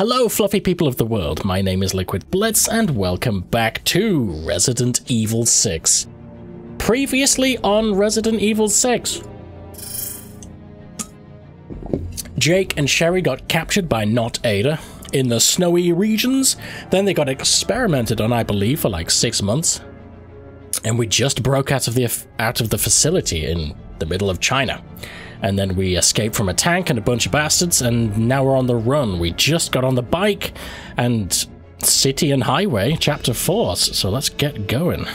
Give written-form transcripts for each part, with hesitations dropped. Hello fluffy people of the world, my name is Liquid Blitz and welcome back to Resident Evil 6. Previously on Resident Evil 6. Jake and Sherry got captured by Not Ada in the snowy regions, then they got experimented on, I believe, for like 6 months, and we just broke out of the facility in the middle of China. And then we escaped from a tank and a bunch of bastards, and now we're on the run. We just got on the bike, and City and Highway, Chapter 4, so let's get going.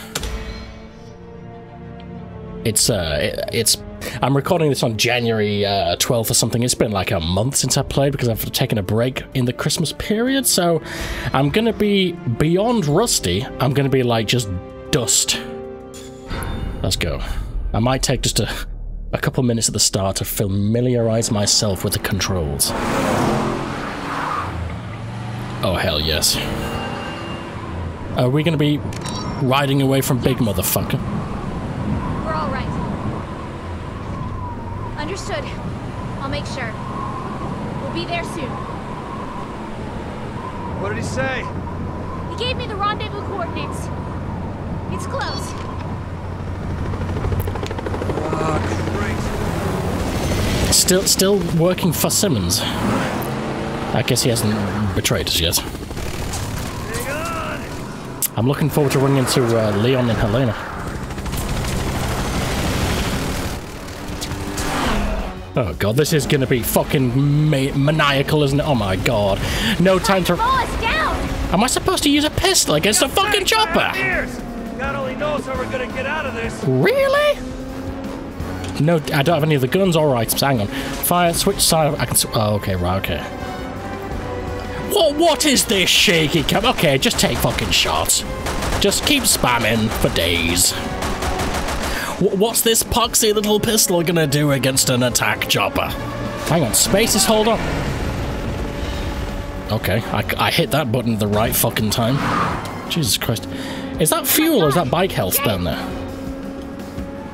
It's I'm recording this on January 12th or something. It's been like a month since I played because I've taken a break in the Christmas period, so I'm gonna be beyond rusty. I'm gonna be like just dust. Let's go. I might take just a couple minutes at the start to familiarize myself with the controls. Oh hell yes. Are we gonna be riding away from big motherfucker? We're all right. Understood. I'll make sure. We'll be there soon. What did he say? He gave me the rendezvous coordinates. It's close. Oh, Still working for Simmons. I guess he hasn't betrayed us yet. I'm looking forward to running into Leon and Helena. Oh god, this is gonna be fucking maniacal, isn't it? Oh my god. No time to... Am I supposed to use a pistol against a fucking chopper? God only knows how we're gonna get out of this. Really? No, I don't have any of the guns or items. Hang on. Fire, switch side. I can. Oh, okay, right, okay. What is this shaky cam? Okay, just take fucking shots. Just keep spamming for days. What's this poxy little pistol gonna do against an attack chopper? Hang on, space is hold on. Okay, I hit that button at the right fucking time. Jesus Christ. Is that fuel or is that bike health down there?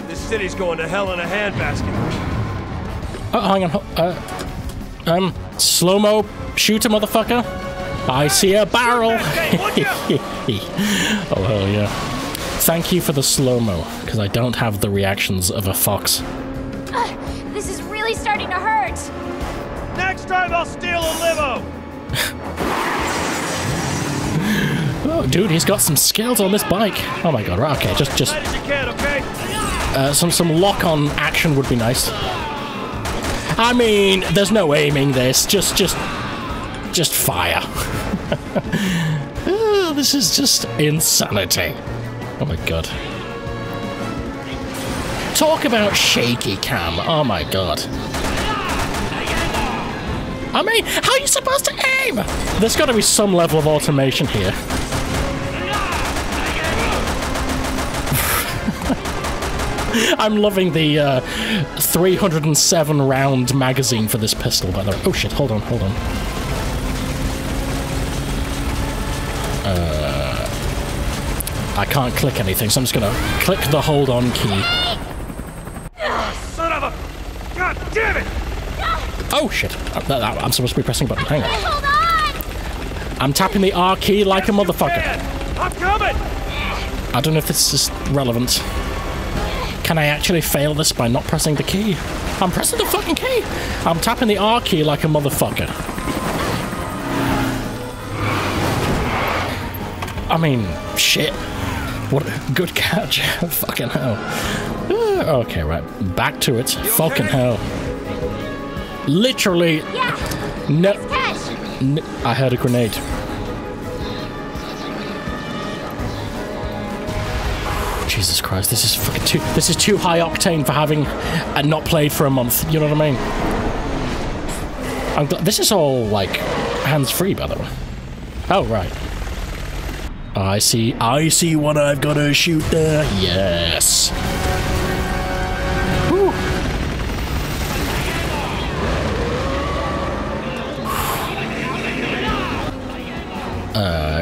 The city's going to hell in a handbasket. Oh, hang on. Slow-mo shooter, motherfucker. I see a barrel. Oh, hell yeah. Thank you for the slow-mo, because I don't have the reactions of a fox. This is really starting to hurt. Next time I'll steal a limo. Oh, dude, he's got some skills on this bike. Oh, my God. Right, okay, just... As you can, okay? Some lock-on action would be nice. I mean, there's no aiming this. Just fire. Oh, this is just insanity. Oh my god. Talk about shaky cam. Oh my god. I mean, how are you supposed to aim? There's got to be some level of automation here. I'm loving the 307 round magazine for this pistol, by the way. Oh shit, hold on. I can't click anything, so I'm just gonna click the hold on key. Son of a... God damn it! Oh shit, I'm supposed to be pressing a button, hang on. Hold on! I'm tapping the R key like a motherfucker. I'm coming! I don't know if this is relevant. Can I actually fail this by not pressing the key? I'm pressing the fucking key! I'm tapping the R key like a motherfucker. I mean, shit. What a good catch. Fucking hell. Okay, right. Back to it. Fucking hell. Literally... Yeah, no, I heard a grenade. Jesus Christ, this is fucking too high octane for having not played for a month, you know what I mean? I'm glad this is all, like, hands-free, by the way. Oh, right. I see what I've got to shoot there, yes! Woo.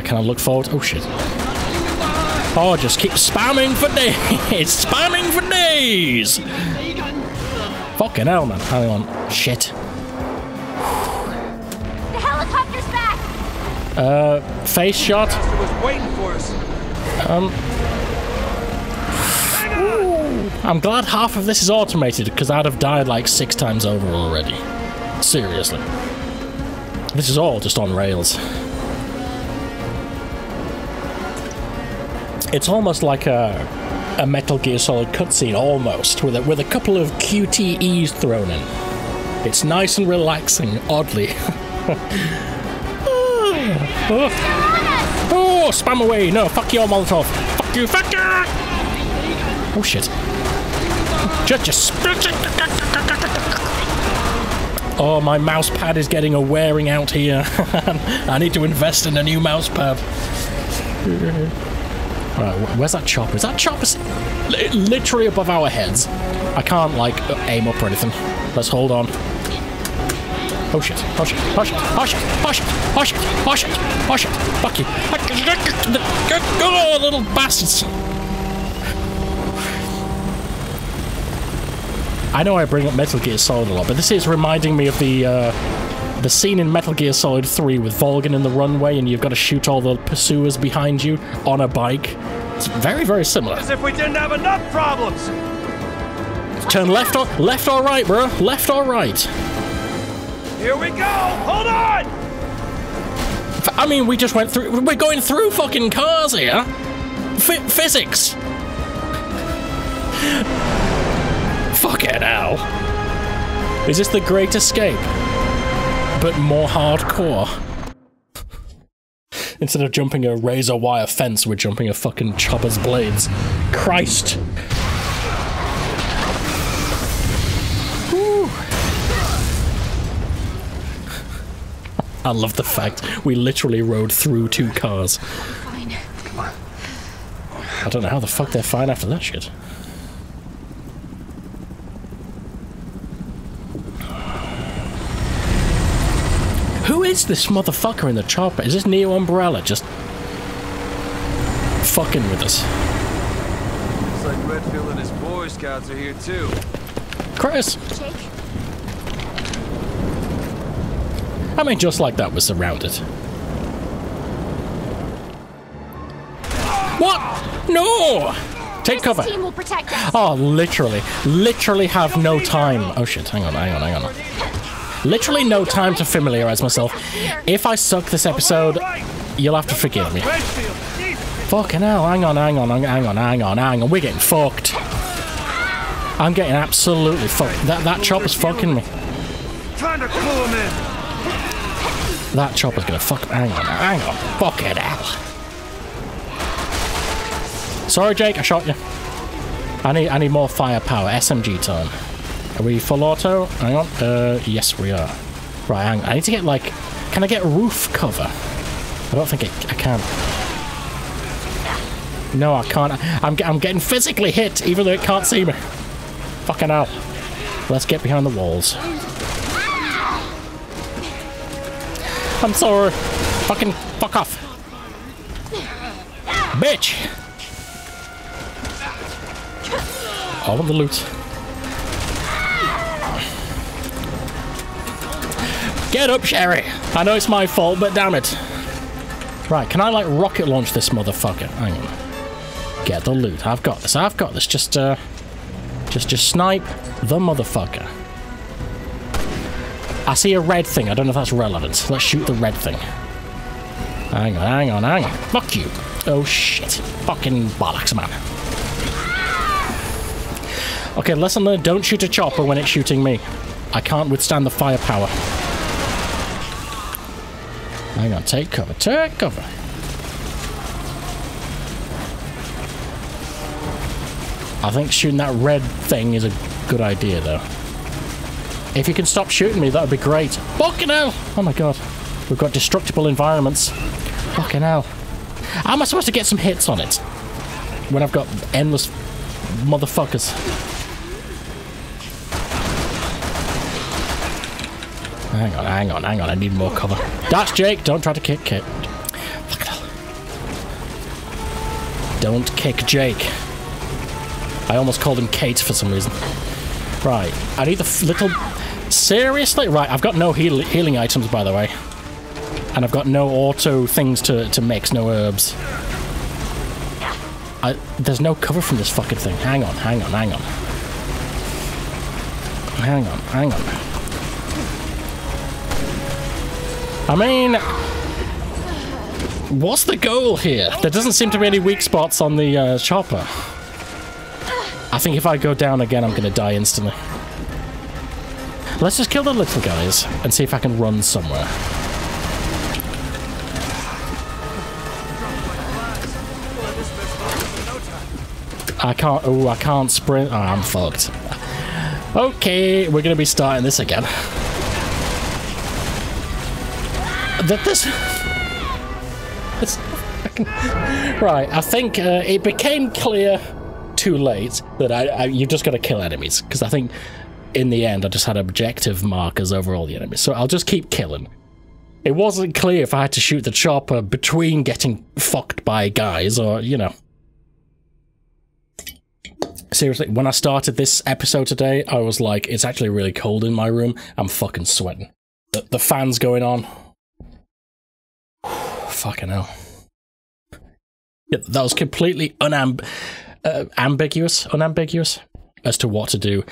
Can I look forward? Oh, shit. Oh, just keep spamming for days! Spamming for days! Fucking hell, man. Hang on. Shit. The helicopter's back! Face shot. I'm glad half of this is automated, because I'd have died like 6 times over already. Seriously. This is all just on rails. It's almost like a Metal Gear Solid cutscene, almost, with a couple of QTEs thrown in. It's nice and relaxing, oddly. Oh, spam away! No, fuck your Molotov! Fuck you, fuck you! Oh shit. Just... Oh, my mouse pad is getting a wearing out here. I need to invest in a new mouse pad. Right, where's that chopper? Is that chopper literally above our heads? I can't, like, aim up or anything. Let's hold on. Oh shit, oh shit, oh shit, oh shit, oh shit, oh shit, oh shit, oh shit, fuck you. Oh, little bastards. I know I bring up Metal Gear Solid a lot, but this is reminding me of the scene in Metal Gear Solid 3 with Volgin in the runway, and you've got to shoot all the pursuers behind you on a bike. It's very, very similar. As if we didn't have enough problems. Turn left or right, bro. Left or right. Here we go. Hold on. I mean, we just went through. We're going through fucking cars here. Physics. Fuck it now. Is this the Great Escape? But more hardcore. Instead of jumping a razor wire fence, we're jumping a fucking chopper's blades. Christ. Woo. I love the fact we literally rode through 2 cars. Fine. Come on. I don't know how the fuck they're fine after that shit. Who is this motherfucker in the chopper? Is this Neo Umbrella just fucking with us? Looks like Redfield and his Boy Scouts are here too. Chris! Jake? I mean, just like that, we're surrounded. What? No! Take cover. Team will protect us. Oh, literally have no time. Oh shit, hang on, hang on, hang on. Literally no time to familiarize myself. If I suck this episode, you'll have to forgive me. Fucking hell, hang on, hang on, hang on, hang on, hang on. We're getting fucked. I'm getting absolutely fucked. That chopper's fucking me. That chopper's gonna fuck me. Hang on, hang on. Fucking hell. Sorry, Jake, I shot you. I need more firepower. SMG time. Are we full auto? Hang on. Yes, we are. Right, hang on. I need to get, like... Can I get roof cover? I don't think I can. No, I can't. I'm getting physically hit, even though it can't see me. Fucking hell. Let's get behind the walls. I'm sorry. Fucking fuck off. Bitch! I want the loot. Get up, Sherry! I know it's my fault, but damn it. Right, can I, like, rocket launch this motherfucker? Hang on. Get the loot. I've got this. I've got this. Just snipe the motherfucker. I see a red thing. I don't know if that's relevant. Let's shoot the red thing. Hang on, hang on, hang on. Fuck you. Oh, shit. Fucking bollocks, man. Okay, lesson learned. Don't shoot a chopper when it's shooting me. I can't withstand the firepower. Hang on, take cover, take cover. I think shooting that red thing is a good idea, though. If you can stop shooting me, that would be great. Fucking hell! Oh my god. We've got destructible environments. Fucking hell. How am I supposed to get some hits on it? When I've got endless motherfuckers. Hang on, hang on, hang on, I need more cover. That's Jake, don't try to kick Kate. Fuck it all. Don't kick Jake. I almost called him Kate for some reason. Right, I need the little... Seriously? Right, I've got no healing items, by the way. And I've got no auto things to mix, no herbs. There's no cover from this fucking thing. Hang on, hang on, hang on. Hang on, hang on. I mean, what's the goal here? There doesn't seem to be any weak spots on the chopper. I think if I go down again, I'm gonna die instantly. Let's just kill the little guys and see if I can run somewhere. I can't. Oh, I can't sprint. Oh, I'm fucked. Okay, we're gonna be starting this again. Right, I think it became clear too late that you've just got to kill enemies, because I think in the end I just had objective markers over all the enemies, so I'll just keep killing. It wasn't clear if I had to shoot the chopper between getting fucked by guys or, you know. Seriously, when I started this episode today, I was like, it's actually really cold in my room. I'm fucking sweating. The fan's going on. Fucking hell. Yeah, that was completely unambiguous as to what to do.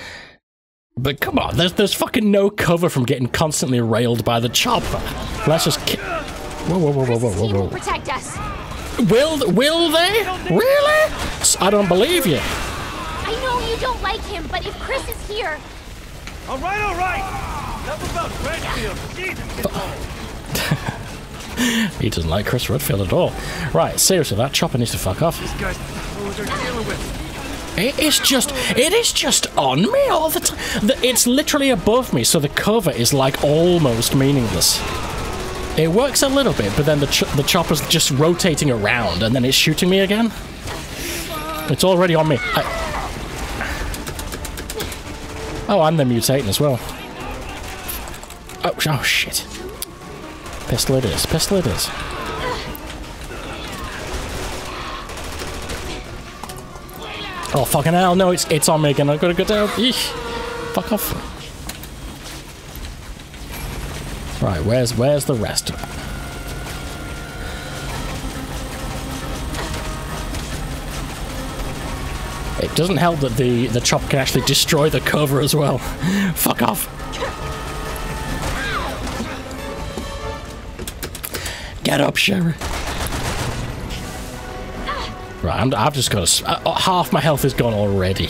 But come on, there's fucking no cover from getting constantly railed by the chopper. Let's just whoa, whoa, whoa, whoa, whoa, whoa, whoa. Protect us. Will they? Really? I don't believe you. I know you don't like him, but if Chris is here... Alright, alright! Enough about Redfield. Jesus. He doesn't like Chris Redfield at all. Right, seriously, that chopper needs to fuck off. These guys, what are you dealing with? It is just on me all the time. It's literally above me, so the cover is like almost meaningless. It works a little bit, but then the chopper's just rotating around and then it's shooting me again. It's already on me. Oh, and they're mutating as well. Oh shit. Pistol it is, pistol it is. Oh, fucking hell, no, it's on me again. I've got to go down. Eesh. Fuck off. Right, where's the rest? It doesn't help that the chopper can actually destroy the cover as well. Fuck off. Get up, Sherry. Right, I've just got to... half my health is gone already.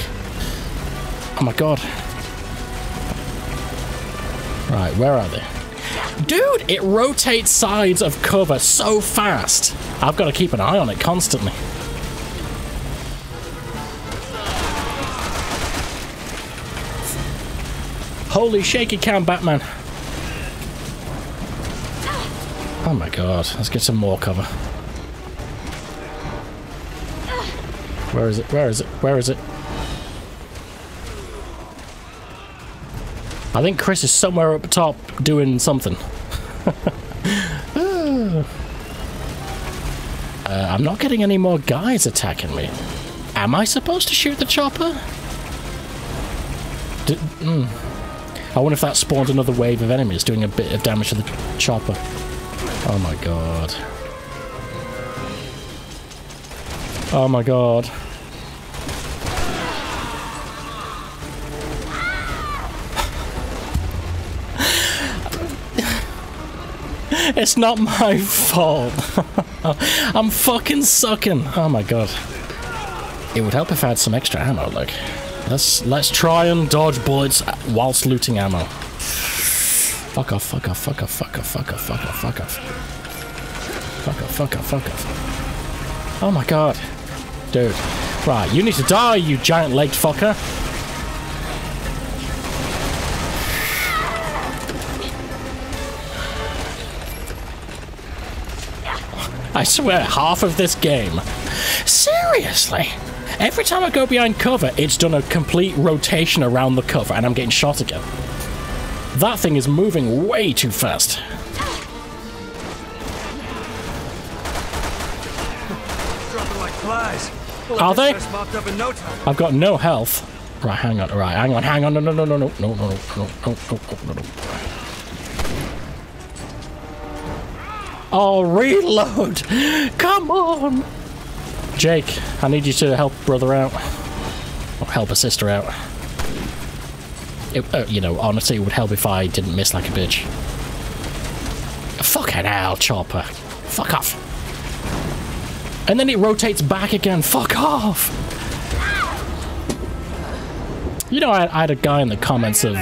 Oh my god. Right, where are they? Dude, it rotates sides of cover so fast. I've got to keep an eye on it constantly. Holy shaky cam, Batman. Oh my god, let's get some more cover. Where is it? Where is it? Where is it? I think Chris is somewhere up top doing something. I'm not getting any more guys attacking me. Am I supposed to shoot the chopper? I wonder if that spawned another wave of enemies doing a bit of damage to the chopper. Oh my god. Oh my god. It's not my fault. I'm fucking sucking. Oh my god. It would help if I had some extra ammo, like. Let's try and dodge bullets whilst looting ammo. Fuck off, fuck off, fuck off, fuck off, fuck off, fuck off, fuck off. Fuck off, fuck off, fuck off. Oh my god. Dude. Right, you need to die, you giant-legged fucker. I swear, half of this game. Seriously? Every time I go behind cover, it's done a complete rotation around the cover, and I'm getting shot again. That thing is moving way too fast. Dropping like flies. Are they? I've got no health. Right, hang on. Right, hang on. Hang on. No, no, no, no, no, no, no, no, no, no, no, no, no. Oh, reload! Come on! Jake, I need you to help brother out. Or help a sister out. It, you know, honestly, it would help if I didn't miss like a bitch. Fucking hell, chopper. Fuck off. And then it rotates back again. Fuck off! You know, I had a guy in the comments of...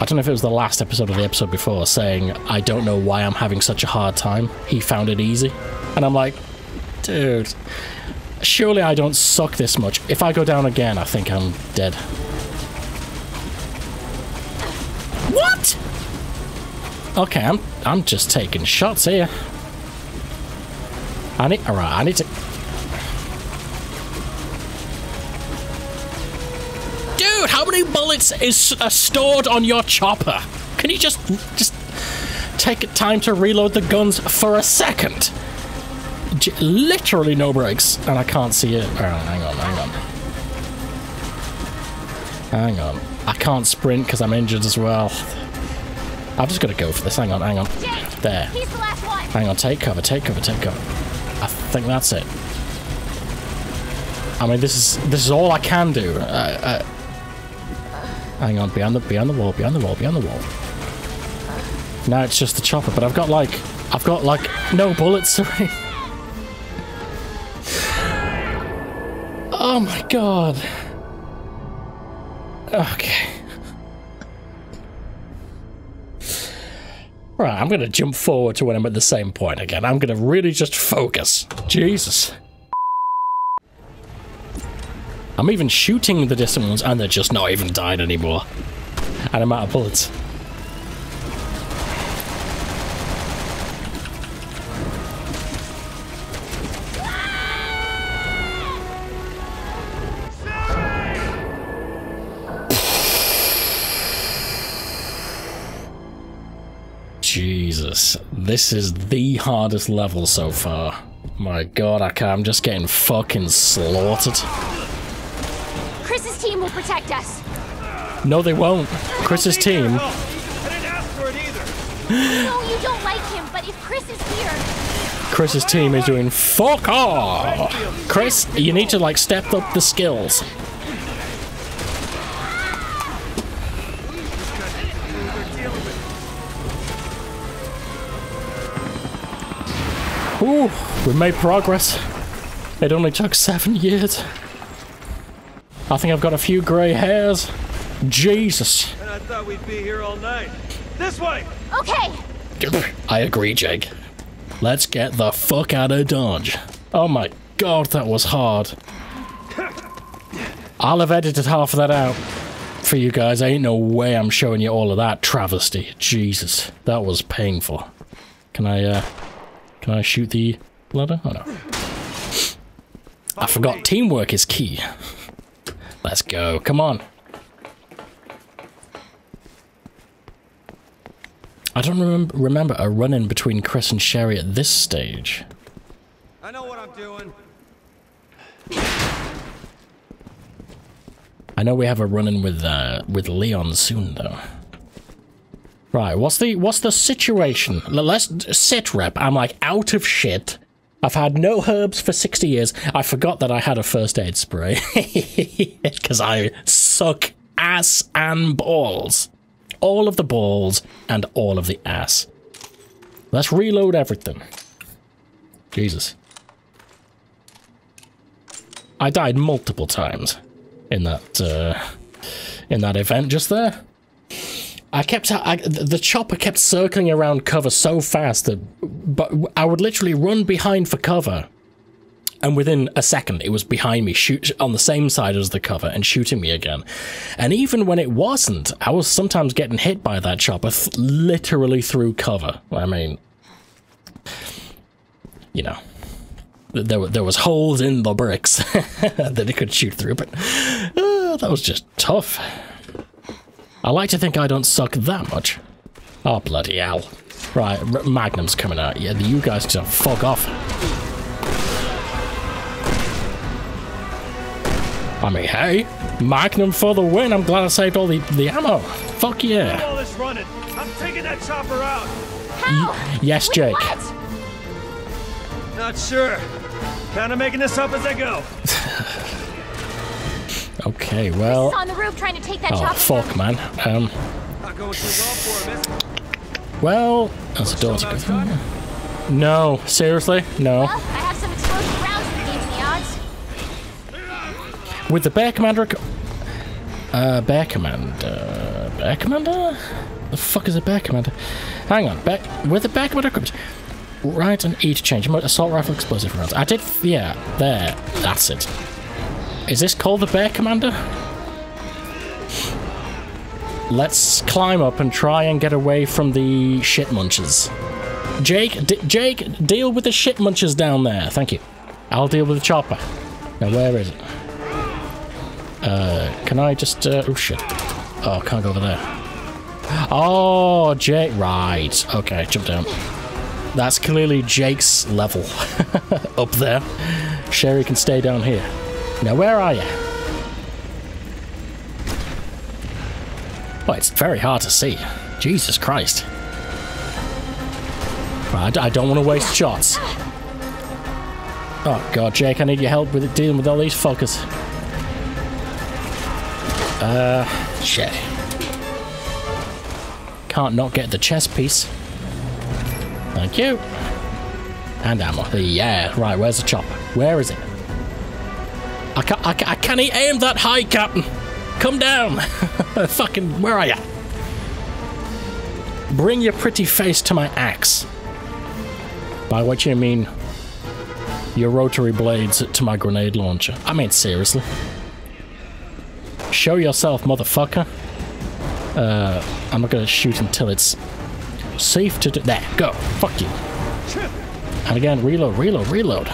I don't know if it was the last episode or the episode before, saying, I don't know why I'm having such a hard time. He found it easy. And I'm like, dude, surely I don't suck this much. If I go down again, I think I'm dead. What? Okay, I'm just taking shots here. Alright, I need to... Dude, how many bullets are stored on your chopper? Can you just take time to reload the guns for a second? Literally no breaks, and I can't see it. All right, hang on. I can't sprint because I'm injured as well. I've just got to go for this. Hang on. Jake, there. He's the last one. Hang on, take cover. I think that's it. I mean, this is all I can do. Hang on, behind the wall. Now it's just the chopper, but I've got like no bullets. Oh my god. Okay. Right, I'm gonna jump forward to when I'm at the same point again. I'm gonna really just focus. Jesus. I'm even shooting the distant ones, and they're just not even dying anymore. And I'm out of bullets. Jesus, this is the hardest level so far. My god, I'm just getting fucking slaughtered. Chris's team will protect us. No, they won't. Chris's team. No, you don't like him, but if Chris is here. Chris's team is doing fuck off. Chris, you need to like step up the skills. Ooh, we made progress. It only took 7 years. I think I've got a few grey hairs. Jesus. And I thought we'd be here all night. This way! Okay! I agree, Jake. Let's get the fuck out of Dodge. Oh my god, that was hard. I'll have edited half of that out for you guys. Ain't no way I'm showing you all of that travesty. Jesus, that was painful. Can I shoot the ladder? Oh no. I forgot teamwork is key. Let's go, come on. I don't remember a run-in between Chris and Sherry at this stage. I know what I'm doing. I know we have a run-in with Leon soon though. Right, what's the situation? Let's sit rep. I'm like out of shit. I've had no herbs for 60 years. I forgot that I had a first aid spray. Because I suck ass and balls. All of the balls and all of the ass. Let's reload everything. Jesus. I died multiple times in that event just there. The chopper kept circling around cover so fast that I would literally run behind for cover, and within a second it was behind me, shoot on the same side as the cover and shooting me again. And even when it wasn't, I was sometimes getting hit by that chopper literally through cover. I mean, you know, there was holes in the bricks that it could shoot through, but that was just tough. I like to think I don't suck that much. Oh, bloody hell. Right, Magnum's coming out. Yeah, you guys can fuck off. I mean, hey, Magnum for the win. I'm glad I saved all the ammo. Fuck yeah. I'm taking that chopper out. Yes, Jake. Not sure. Kind of making this up as I go. Okay, well. On the roof trying to take that fuck, man. Well, that's a door to go through. No, seriously, no. Well, I have some explosive rounds that gave me odds. With the bear commander, the fuck is a bear commander? Hang on, with the bear commander comes. Right and E to change. Assault rifle explosive rounds. I did, yeah, there. That's it. Is this called the bear commander? Let's climb up and try and get away from the shit munchers. Jake, Jake, deal with the shit munchers down there. Thank you. I'll deal with the chopper. Now, where is it? Can I just, oh shit. Oh, can't go over there. Oh, Jake, right. Okay, jump down. That's clearly Jake's level. Up there. Sherry can stay down here. Now, where are you? Well, it's very hard to see. Jesus Christ. Right, I don't want to waste shots. Oh god, Jake, I need your help with it, dealing with all these fuckers. Shit. Can't not get the chest piece. Thank you. And ammo. Yeah, right, where's the chopper? Where is it? I can't aim that high, Captain. Come down! Fucking, where are ya? Bring your pretty face to my axe. By which I mean your rotary blades to my grenade launcher. I mean, seriously. Show yourself, motherfucker. I'm not gonna shoot until it's safe to do. There, go. Fuck you. And again, reload, reload, reload.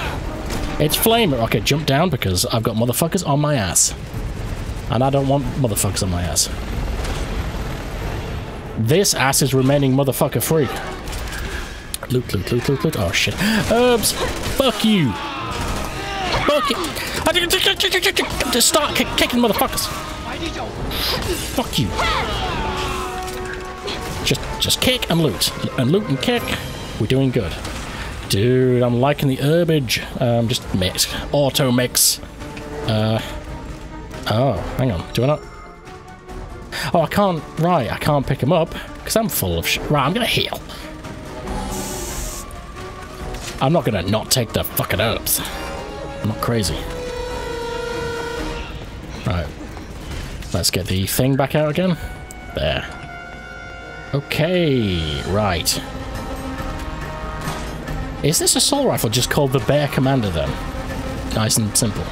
It's flame. Okay, jump down because I've got motherfuckers on my ass. And I don't want motherfuckers on my ass. This ass is remaining motherfucker free. Loot, loot, loot, loot, loot. Oh shit. Herbs! Fuck you! Fuck it! Just start kicking motherfuckers! Fuck you! Just kick and loot. And loot and kick. We're doing good. Dude, I'm liking the herbage. Just mix. Auto mix. Oh, hang on. Do I not? Oh, I can't. Right, I can't pick him up because I'm full of shit. Right, I'm gonna heal. I'm not gonna not take the fucking herbs. I'm not crazy. Right, let's get the thing back out again. There. Okay, right. Is this assault rifle just called the Bear Commander then? Nice and simple.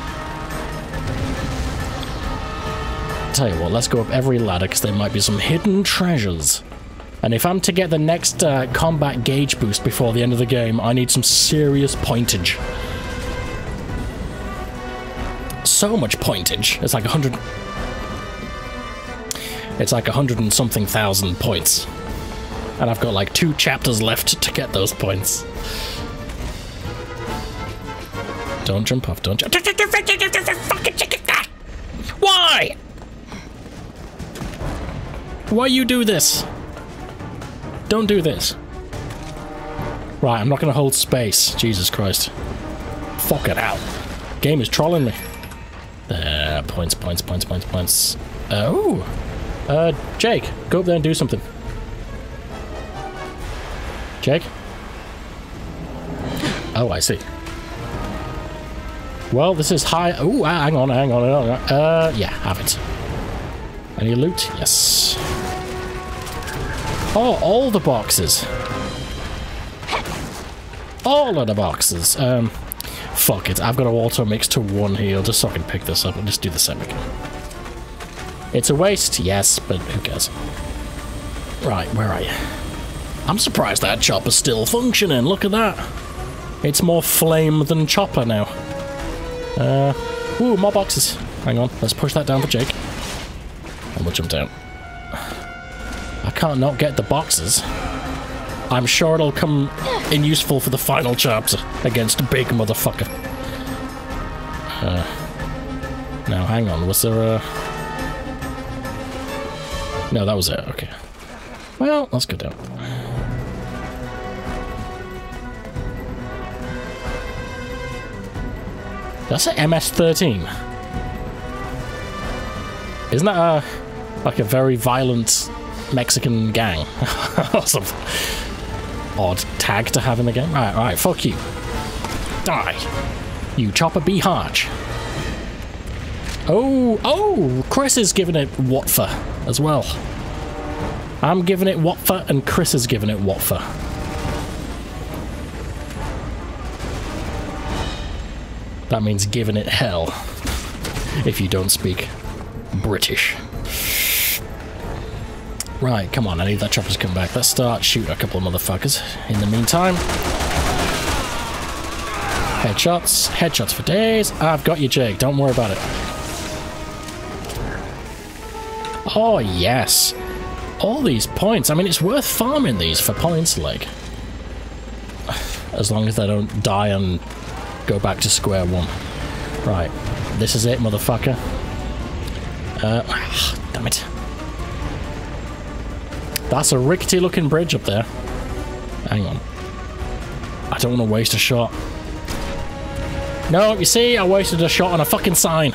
Tell you what, let's go up every ladder because there might be some hidden treasures. And if I'm to get the next combat gauge boost before the end of the game, I need some serious pointage. So much pointage. It's like 100. It's like 100 and something thousand points. And I've got like 2 chapters left to get those points. Don't jump off, don't jump. Why? Why you do this? Don't do this. Right, I'm not gonna hold space. Jesus Christ. Fuck it out. Game is trolling me. There, points, points, points, points, points. Oh. Jake, go up there and do something. Jake? Oh, I see. Well, this is high. Oh, hang on, hang on, hang on. Yeah, have it. Any loot? Yes. Oh, all the boxes. All of the boxes. Fuck it. I've got to auto mix to 1 heal just so I can pick this up and just do the same again. It's a waste, yes, but who cares? Right, where are you? I'm surprised that chopper's still functioning. Look at that. It's more flame than chopper now. Ooh, more boxes. Hang on. Let's push that down for Jake. And we'll jump down. I can't not get the boxes. I'm sure it'll come in useful for the final chapter against a big motherfucker. Now, hang on. Was there a... No, that was it. Okay. Well, let's go down. That's an MS-13. Isn't that a, like a very violent Mexican gang? That's an odd tag to have in the game. Alright, alright, fuck you. Die. You chopper be harch. Oh, oh, Chris is giving it what for as well. I'm giving it what for and Chris is giving it what for. That means giving it hell if you don't speak British. Right, come on, I need that chopper to come back. Let's start shooting a couple of motherfuckers. In the meantime, headshots, headshots for days. I've got you, Jake, don't worry about it. Oh, yes. All these points. I mean, it's worth farming these for points, like. As long as they don't die and go back to square one. Right. This is it, motherfucker. Damn it. That's a rickety-looking bridge up there. Hang on. I don't want to waste a shot. No, you see, I wasted a shot on a fucking sign.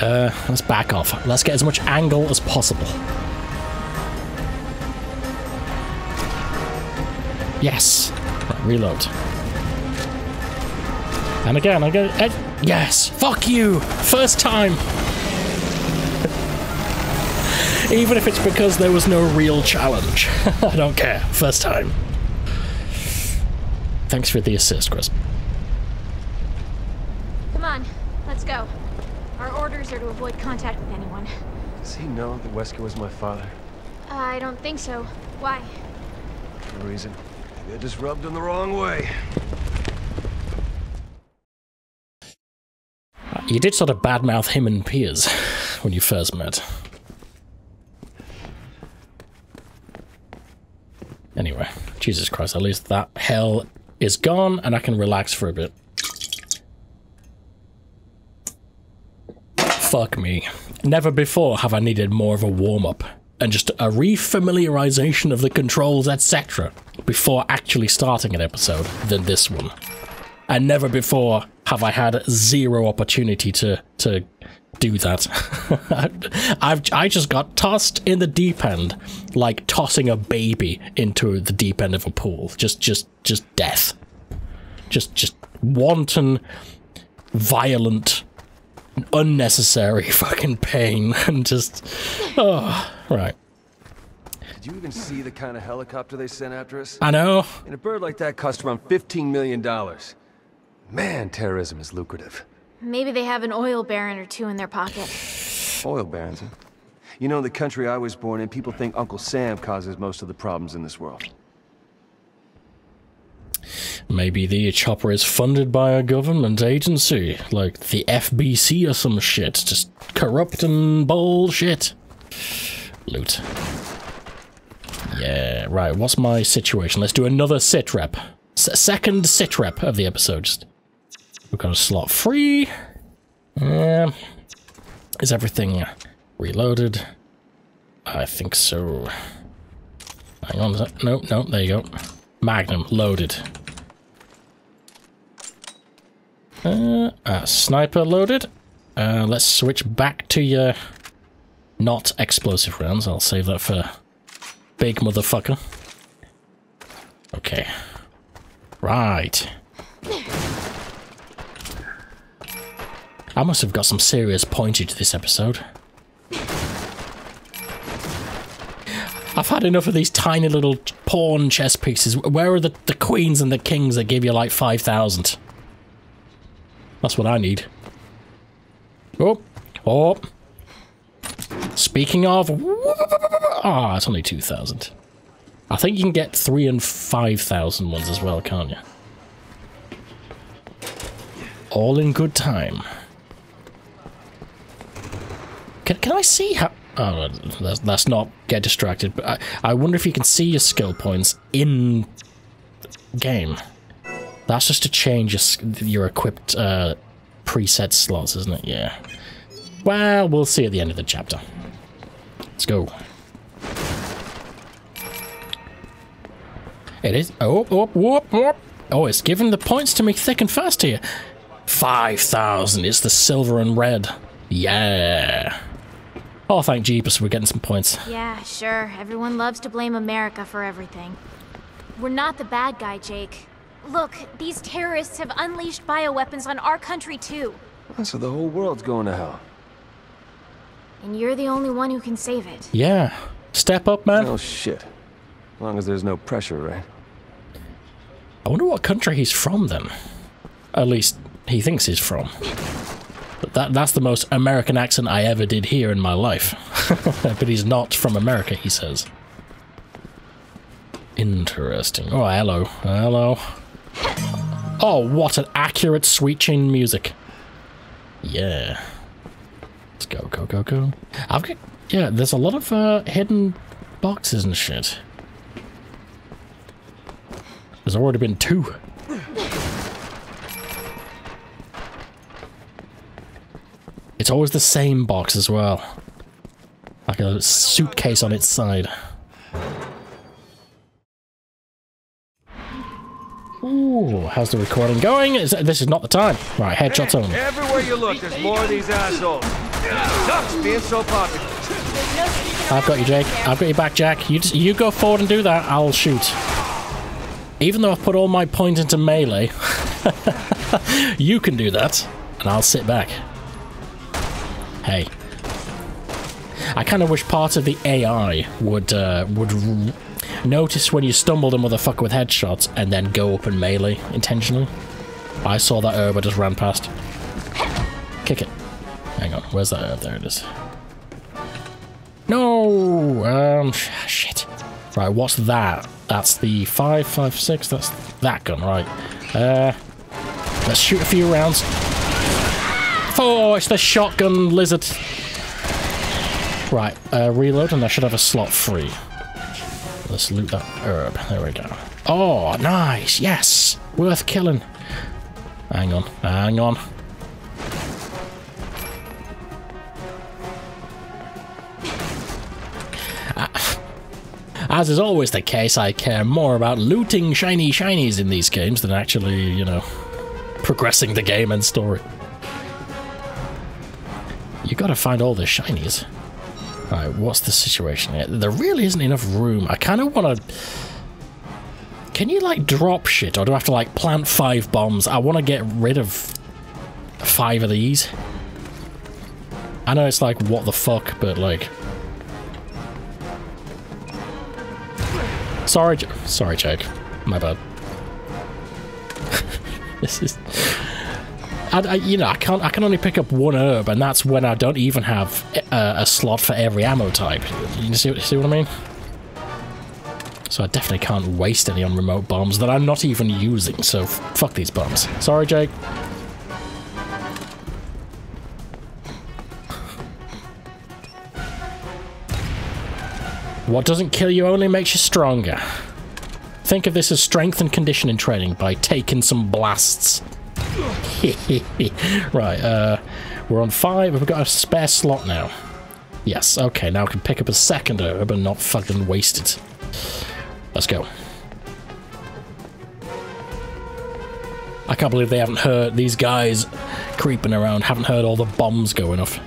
Let's back off. Let's get as much angle as possible. Yes. Right, reload. And again, I'm gonna. Yes. Fuck you. First time. Even if it's because there was no real challenge, I don't care. First time. Thanks for the assist, Chris. Come on, let's go. Our orders are to avoid contact with anyone. Does he know that Wesker was my father? I don't think so. Why? No reason. They're just rubbed in the wrong way. You did sort of badmouth him and Piers when you first met. Anyway, Jesus Christ, at least that hell is gone and I can relax for a bit. Fuck me. Never before have I needed more of a warm-up and just a refamiliarization of the controls, etc. before actually starting an episode than this one. And never before have I had zero opportunity to do that. I just got tossed in the deep end, like tossing a baby into the deep end of a pool. Just death. Just wanton, violent, unnecessary fucking pain and just, oh, right. Did you even see the kind of helicopter they sent after us? I know. And a bird like that cost around $15 million. Man, terrorism is lucrative. Maybe they have an oil baron or two in their pocket. Oil barons, huh? You know, the country I was born in, people think Uncle Sam causes most of the problems in this world. Maybe the chopper is funded by a government agency, like the FBC or some shit. Just corrupt and bullshit. Loot. Yeah, right, what's my situation? Let's do another sit rep. Second sit rep of the episode. We've got a slot free. Is everything reloaded? I think so. Hang on, nope, nope, there you go. Magnum, loaded. Sniper loaded. Let's switch back to your not explosive rounds. I'll save that for big motherfucker. Okay. Right. I must have got some serious pointage this episode. I've had enough of these tiny little pawn chess pieces. Where are the queens and the kings that give you like 5,000? That's what I need. Oh, oh. Speaking of, ah, oh, it's only 2,000. I think you can get 3 and 5,000 ones as well, can't you? All in good time. Can I see how? Oh, let's not get distracted, but I wonder if you can see your skill points in game. That's just to change your equipped preset slots, isn't it? Yeah. Well, we'll see at the end of the chapter. Let's go. It is. Oh, oh, whoop, whoop. Oh, it's giving the points to me thick and fast here. 5,000. It's the silver and red. Yeah. Oh, thank Jeepers, we're getting some points. Yeah, sure. Everyone loves to blame America for everything. We're not the bad guy, Jake. Look, these terrorists have unleashed bioweapons on our country, too. So the whole world's going to hell. And you're the only one who can save it. Yeah. Step up, man. Oh, shit. As long as there's no pressure, right? I wonder what country he's from, then. At least, he thinks he's from. But that's the most American accent I ever did hear in my life. But he's not from America, he says. Interesting. Oh, hello. Hello. Oh, what an accurate sweet chin music. Yeah. Let's go, go, go, go. I've got... Yeah, there's a lot of hidden boxes and shit. There's already been two. It's always the same box as well. Like a suitcase on its side. Ooh, how's the recording going? This is not the time. Right, headshots on. Everywhere you look, there's more of these assholes. Sucks being so popular. I've got you, Jake. I've got your back, Jack. You go forward and do that. I'll shoot. Even though I've put all my points into melee, you can do that, and I'll sit back. Hey, I kind of wish part of the AI would notice when you stumbled a motherfucker with headshots and then go up and melee intentionally. I saw that herb I just ran past. Kick it. Hang on, where's that herb? There it is. No! Shit. Right, what's that? That's the 5.56. That's that gun, right? Let's shoot a few rounds. Oh, it's the shotgun lizard. Right, reload, and I should have a slot free. Let's loot that herb. There we go. Oh, nice. Yes. Worth killing. Hang on. Hang on. As is always the case, I care more about looting shiny shinies in these games than actually, you know, progressing the game and story. You gotta find all the shinies. Alright, what's the situation here? There really isn't enough room. I kind of want to... Can you, like, drop shit? Or do I have to, like, plant 5 bombs? I want to get rid of 5 of these. I know it's like, what the fuck, but, like... Sorry, sorry, Jake. My bad. This is... you know, I can only pick up one herb, and that's when I don't even have a slot for every ammo type. You see what I mean? So I definitely can't waste any on remote bombs that I'm not even using, so fuck these bombs. Sorry, Jake. What doesn't kill you only makes you stronger. Think of this as strength and conditioning training by taking some blasts. Right, we're on 5. We've got a spare slot now. Yes, okay, now I can pick up a second herb and not fucking waste it. Let's go. I can't believe they haven't heard these guys creeping around, haven't heard all the bombs going off.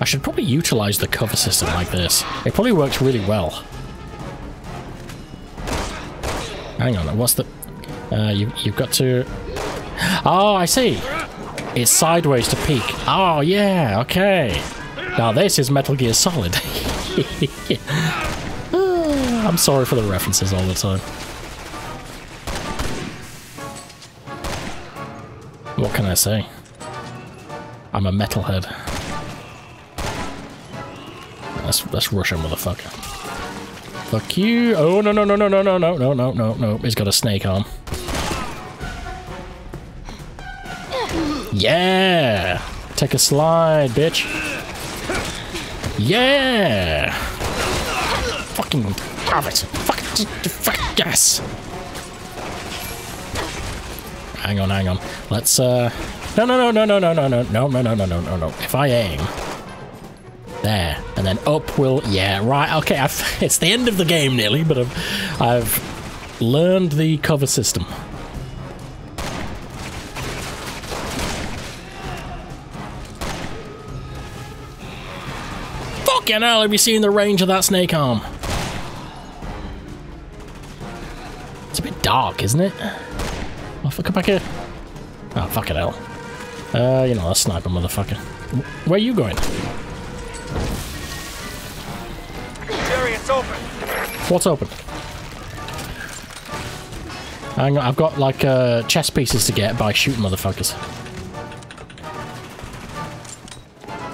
I should probably utilize the cover system like this. It probably works really well. Hang on, what's the... you've got to... Oh, I see! It's sideways to peek. Oh, yeah, okay. Now this is Metal Gear Solid. I'm sorry for the references all the time. What can I say? I'm a metalhead. Let's rush him, motherfucker. Fuck you! Oh no no no no no no no no no no no! He's got a snake arm. Yeah! Take a slide, bitch. Yeah! Fucking damn it! Fuck yes! Hang on, hang on. Let's. No no no no no no no no no no no no no no! If I aim, There. And then up will... Yeah, right. Okay, it's the end of the game nearly, but I've learned the cover system. Fucking hell, have you seen the range of that snake arm? It's a bit dark, isn't it? Oh, fuck back here. Oh, fucking hell. You know, that sniper motherfucker. Where are you going? Jerry, it's open. What's open? Hang on, I've got like chess pieces to get by shooting motherfuckers.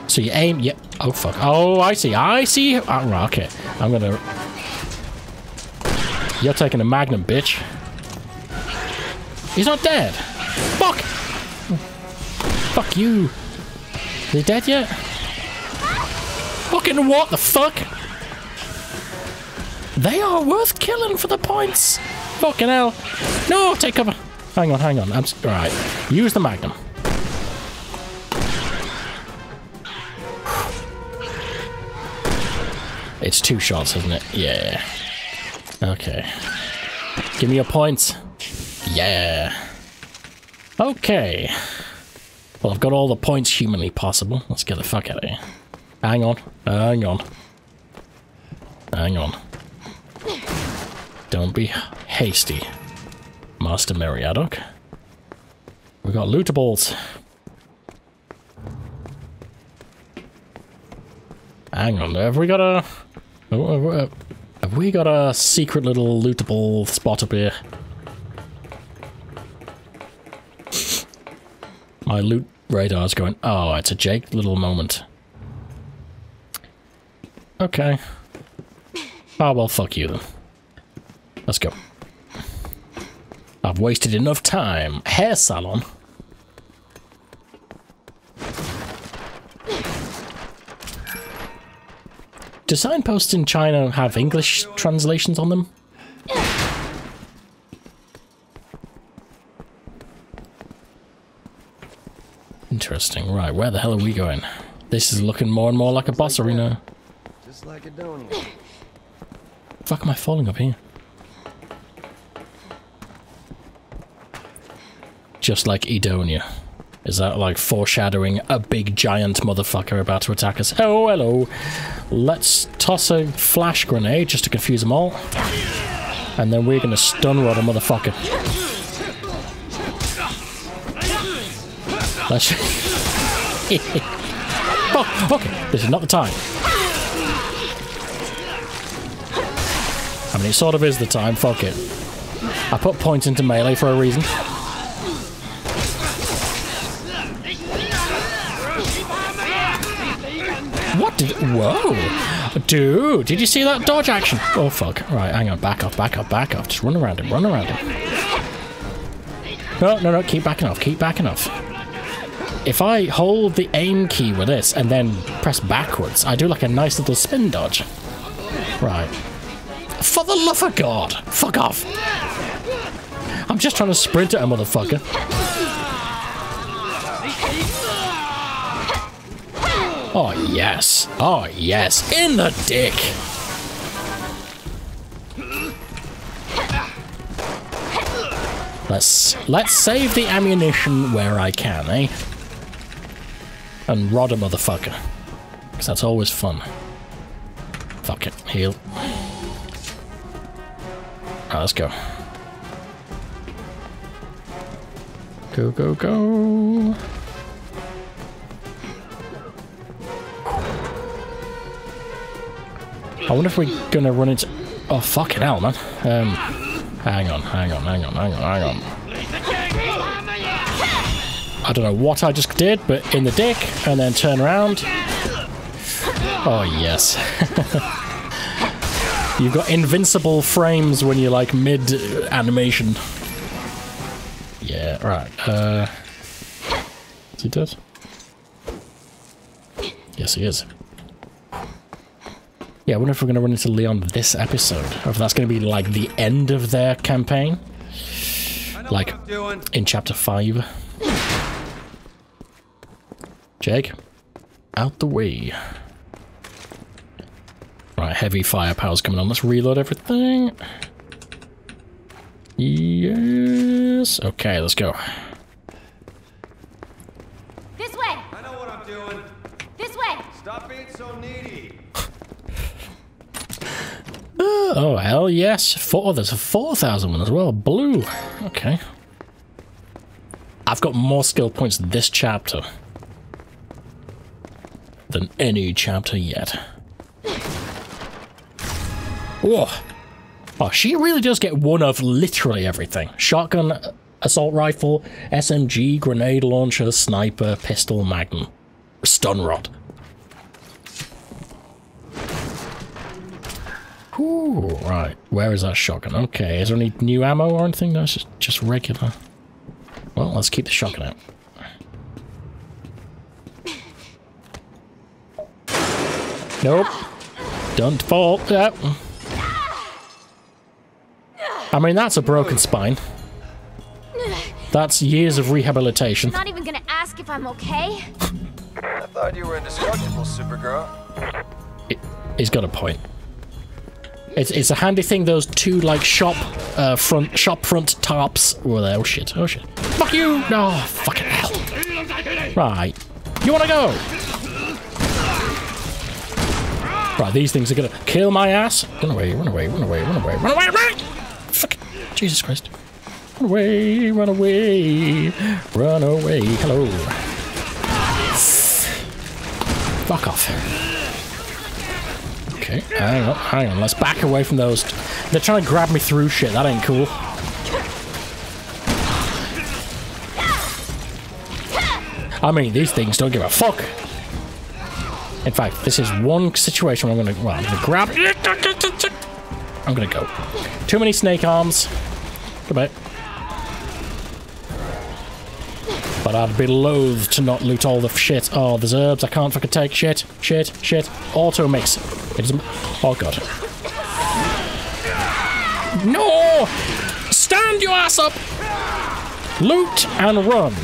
So you aim, yep. Yeah. Oh fuck. Oh, I see. I see. Oh, right, okay. I'm gonna. You're taking a magnum, bitch. He's not dead. Fuck. Fuck you. Is he dead yet? Fucking what the fuck? They are worth killing for the points. Fucking hell. No, take cover. Hang on, hang on. I'm right. Use the magnum. It's 2 shots, isn't it? Yeah. Okay. Give me your points. Yeah. Okay. Well, I've got all the points humanly possible. Let's get the fuck out of here. Hang on. Hang on. Hang on. Don't be hasty, Master Meriadoc. We've got lootables. Hang on. Have we got a... Have we got a secret little lootable spot up here? My loot radar's going, oh, it's a Jake little moment. Okay. Oh, well, fuck you then. Let's go. I've wasted enough time. Hair salon. Do signposts in China have English translations on them? Interesting. Right, where the hell are we going? This is looking more and more like a boss arena. Just like Edonia. The fuck am I falling up here? Just like Edonia. Is that like foreshadowing a big giant motherfucker about to attack us? Oh, hello. Let's toss a flash grenade just to confuse them all. And then we're gonna stun rod a motherfucker. Oh, okay. This is not the time. I mean, it sort of is the time. Fuck it. I put points into melee for a reason. What did... Whoa! Dude, did you see that dodge action? Oh, fuck. Right, hang on. Back off, back off, back off. Just run around him, run around him. No, no, no. Keep backing off, keep backing off. If I hold the aim key with this and then press backwards, I do like a nice little spin dodge. Right. For the love of God! Fuck off! I'm just trying to sprint at a motherfucker. Oh yes. Oh yes. In the dick! Let's save the ammunition where I can, eh? And rod a motherfucker. Because that's always fun. Fuck it. Heal. Alright, let's go. Go, go, go. I wonder if we're gonna run into... Oh, fucking hell, man. Hang on, hang on, hang on, hang on, hang on. I don't know what I just did, but in the dick, and then turn around. Oh, yes. You've got invincible frames when you're, like, mid-animation. Yeah, right. Is he dead? Yes, he is. Yeah, I wonder if we're going to run into Leon this episode, or if that's going to be, like, the end of their campaign. Like, in Chapter 5. Jake, out the way. heavy firepower's coming on. Let's reload everything. Yes. Okay, let's go. This way. I know what I'm doing. This way. Stop being so needy. Oh, hell yes. Oh, there's a 4,000 one as well. Blue. Okay. I've got more skill points this chapter than any chapter yet. Whoa. Oh, she really does get one of literally everything. Shotgun, assault rifle, SMG, grenade launcher, sniper, pistol, magnum, stun rod. Ooh, right. Where is that shotgun? Okay, is there any new ammo or anything? No, it's just regular. Well, let's keep the shotgun out. Nope. Don't fall. Yep. I mean, that's a broken spine. That's years of rehabilitation. I'm not even gonna ask if I'm okay. I thought you were indestructible, Supergirl. He's got a point. It's a handy thing. Those two like shop front tarps were there. Oh shit! Oh shit! Fuck you! No! Oh, fucking hell! Right, you wanna go? Right, these things are gonna kill my ass. Run away! Run away! Run away! Run away! Run away! Run! Fuck! Jesus Christ! Run away! Run away! Run away! Hello! Fuck off! Okay, hang on, hang on, let's back away from those. They're trying to grab me through shit, that ain't cool. I mean, these things don't give a fuck. In fact, this is one situation where I'm gonna grab. I'm gonna go. Too many snake arms. Goodbye. But I'd be loath to not loot all the shit. Oh, there's herbs. I can't fucking take shit. Shit. Shit. Auto mix. It doesn't. Oh god. No! Stand your ass up. Loot and run.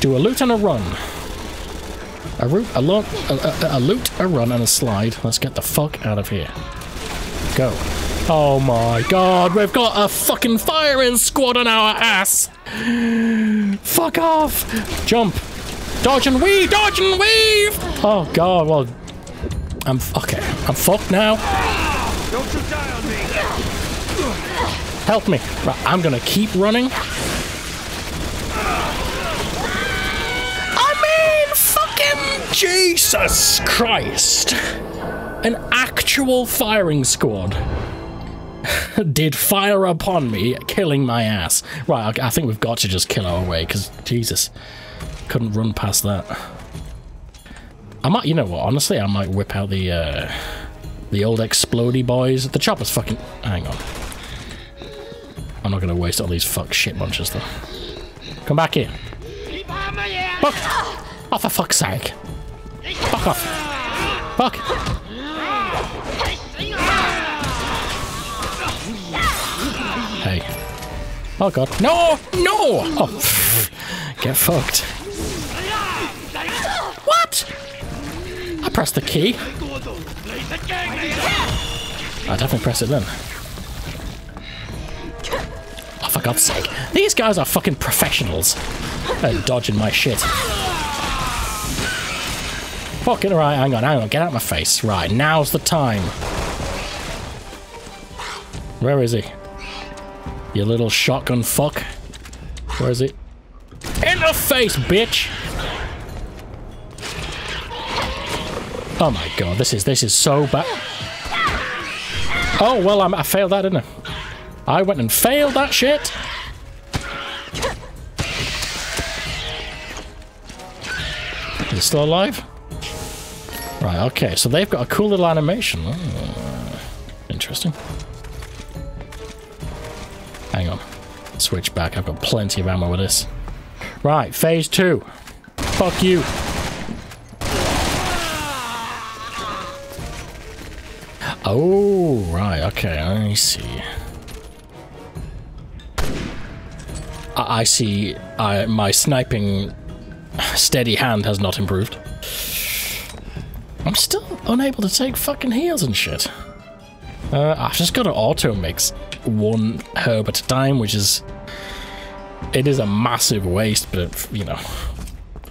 Do a loot and a run. A loot, a run, and a slide. Let's get the fuck out of here. Go. Oh my god, we've got a fucking firing squad on our ass! Fuck off! Jump! Dodge and weave! Dodge and weave! Oh god, well... I'm fucked now. Don't you die on me! Help me! Right, I'm gonna keep running. I mean, fucking Jesus Christ! An actual firing squad did fire upon me, killing my ass. Right, I think we've got to just kill our way, because, Jesus, couldn't run past that. I might, you know what, honestly, I might whip out the old explodey boys. The chopper's fucking... Hang on. I'm not going to waste all these fuck shit bunches, though. Come back here. Fuck! Oh, for fuck's sake. Fuck off. Fuck. Hey. Oh god. No! No! Oh, pff. Get fucked. What? I pressed the key. I definitely pressed it then. Oh, for God's sake. These guys are fucking professionals. They're dodging my shit. Fucking right. Hang on, hang on. Get out of my face. Right, now's the time. Where is he? You little shotgun fuck. Where is it? In the face, bitch! Oh my god, this is so bad. Oh well, I failed that, didn't I? I went and failed that shit. Is it still alive? Right. Okay. So they've got a cool little animation. Oh, interesting. Hang on. Switch back. I've got plenty of ammo with this. Right, phase two. Fuck you. Oh, right. Okay, I see. I see. My sniping steady hand has not improved. I'm still unable to take fucking heals and shit. I've just got to auto mix one herb at a time, which is, it is a massive waste, but you know,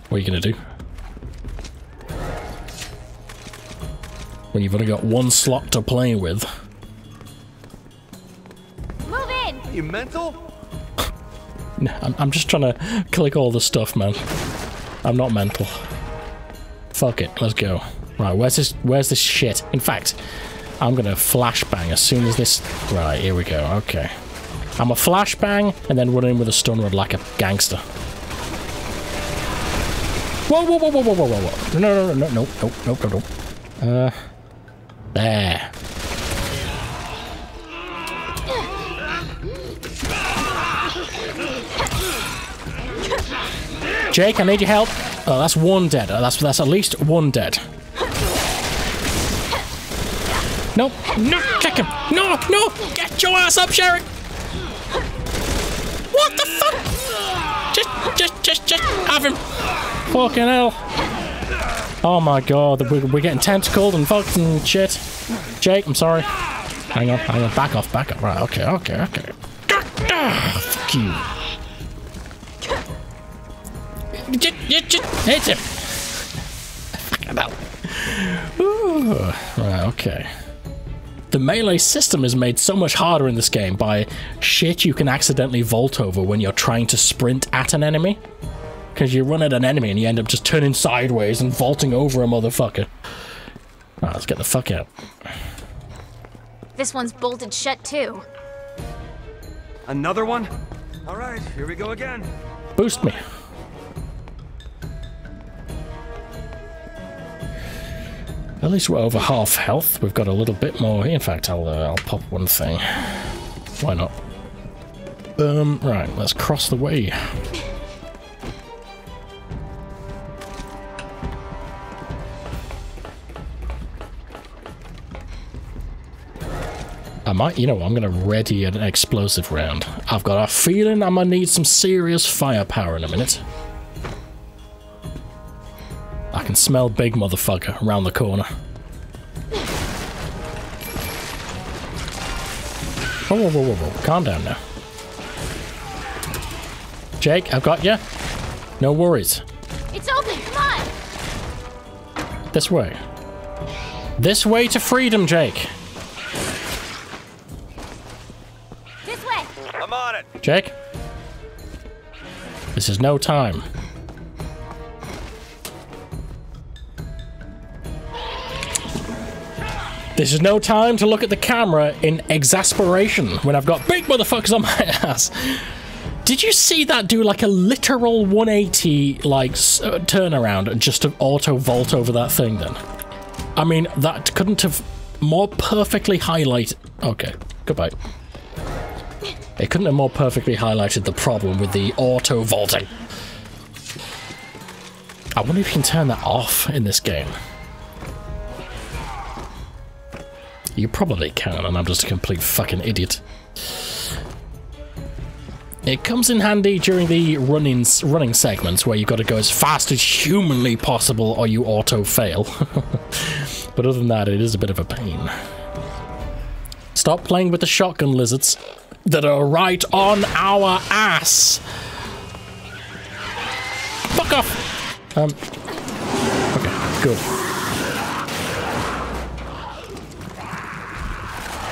what are you gonna do? When you've only got one slot to play with. Move in. Are you mental? No, I'm just trying to click all the stuff, man. I'm not mental. Fuck it, let's go. Right, where's this shit? In fact, I'm gonna flashbang as soon as this. Right, here we go. Okay, I'm a flashbang and then run in with a stun rod like a gangster. Whoa, whoa, whoa, whoa, whoa, whoa, whoa! No, no, no, no, no, no, no, no, no. There. Jake, I need your help. Oh, that's one dead. That's at least one dead. No, no, check him. No, no, get your ass up, Sherry. What the fuck? Just have him. Fucking hell. Oh my god, we're getting tentacled and fucking shit. Jake, I'm sorry. Hang on, back off, back up. Right, okay. Fuck you. Just hit him. Fucking hell. Ooh. Right, okay. The melee system is made so much harder in this game by shit you can accidentally vault over when you're trying to sprint at an enemy. Because you run at an enemy and you end up just turning sideways and vaulting over a motherfucker. Alright, let's get the fuck out. This one's bolted shut too. Another one? Alright, here we go again. Boost me. At least we're over half health. We've got a little bit more here. In fact, I'll pop one thing. Why not? Right, let's cross the way. I might, you know, I'm gonna ready an explosive round. I've got a feeling I might need some serious firepower in a minute. I can smell big motherfucker around the corner. Oh, whoa, whoa, whoa, whoa. Calm down now. Jake, I've got you. No worries. It's open, come on! This way. This way to freedom, Jake. This way. I'm on it. Jake? This is no time. This is no time to look at the camera in exasperation when I've got big motherfuckers on my ass. Did you see that do like a literal 180 like turnaround just to auto vault over that thing then? I mean, that couldn't have more perfectly highlighted... Okay, goodbye. It couldn't have more perfectly highlighted the problem with the auto vaulting. I wonder if you can turn that off in this game. You probably can, and I'm just a complete fucking idiot. It comes in handy during the running segments where you've got to go as fast as humanly possible or you auto-fail. But other than that, it is a bit of a pain. Stop playing with the shotgun lizards that are right on our ass! Fuck off! Okay, good.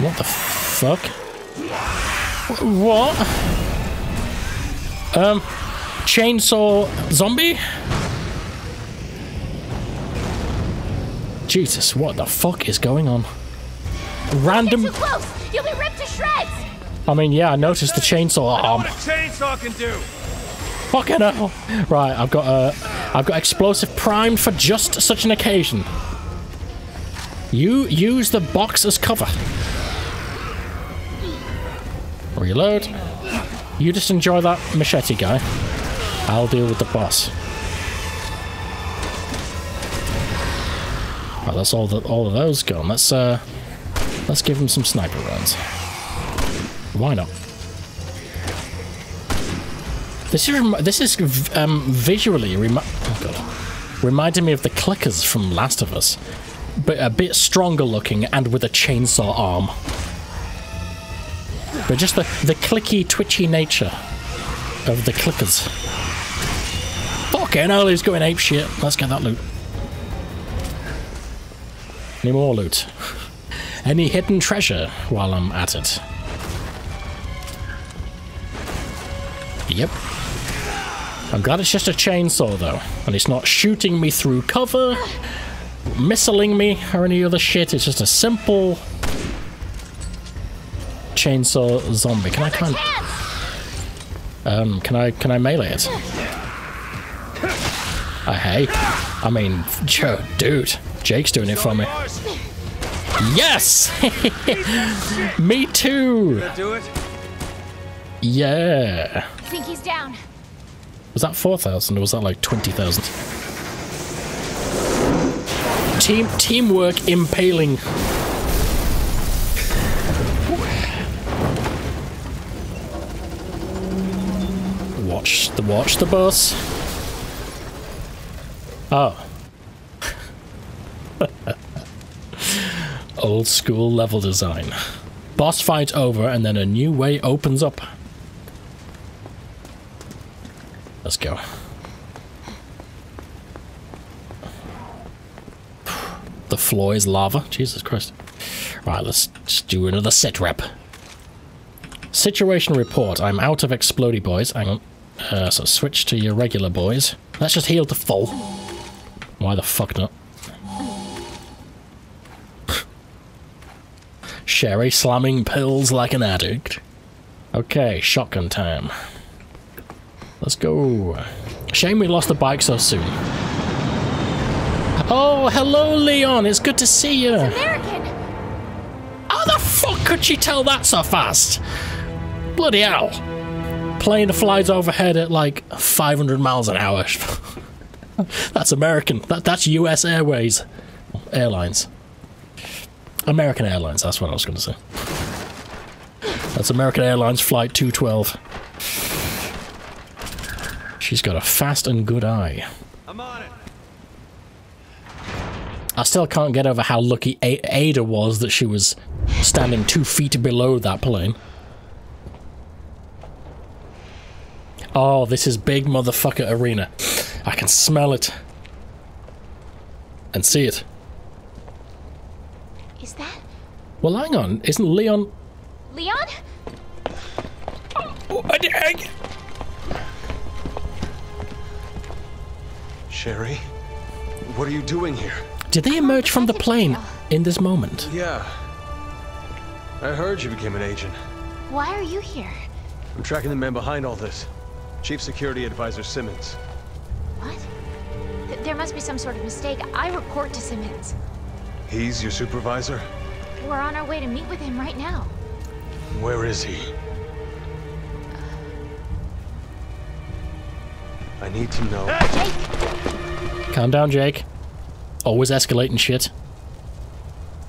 What the fuck? What? Chainsaw zombie? Jesus, what the fuck is going on? Random. Don't get too close. You'll be ripped to shreds. I mean, yeah, I noticed the chainsaw arm. I know what a chainsaw can do. Fucking hell! Right, I've got explosive primed for just such an occasion. You use the box as cover. Reload. You just enjoy that machete guy. I'll deal with the boss. Well, that's all of those gone. Let's give him some sniper rounds. Why not? This is visually reminding me of the clickers from Last of Us. but a bit stronger looking and with a chainsaw arm. But just the clicky, twitchy nature of the clickers. Fucking hell, he's going apeshit. Let's get that loot. Any more loot? Any hidden treasure while I'm at it? Yep. I'm glad it's just a chainsaw, though, and it's not shooting me through cover, missiling me, or any other shit. It's just a simple chainsaw zombie. Can I kind of... Can I melee it? I mean, dude, Jake's doing it for me. Yes! Me too! Yeah. I think he's down. Was that 4,000 or was that like 20,000? Teamwork impaling. Watch the boss. Oh. Old school level design. Boss fight over and then a new way opens up. Let's go. The floor is lava. Jesus Christ. Right, let's just do another sit rep. Situation report. I'm out of explodey boys. Hang on. So switch to your regular boys. Let's just heal to full. Why the fuck not? Sherry slamming pills like an addict. Okay, shotgun time. Let's go. Shame we lost the bike so soon. Oh, hello, Leon. It's good to see you. It's American. How the fuck could she tell that so fast? Bloody hell. Plane flies overhead at like 500 miles an hour. That's American. That's US Airways. Airlines. American Airlines. That's what I was going to say. That's American Airlines Flight 212. She's got a fast and good eye. I'm on it. I still can't get over how lucky Ada was that she was standing 2 feet below that plane. Oh, this is big motherfucker arena. I can smell it. And see it. Is that? Well, hang on. Isn't Leon... Leon? Oh, Sherry, what are you doing here? Did they emerge from the plane in this moment? Yeah. I heard you became an agent. Why are you here? I'm tracking the man behind all this. Chief Security Advisor Simmons. What? There must be some sort of mistake. I report to Simmons. He's your supervisor? We're on our way to meet with him right now. Where is he? I need to know. Jake! Calm down, Jake. Always escalating shit.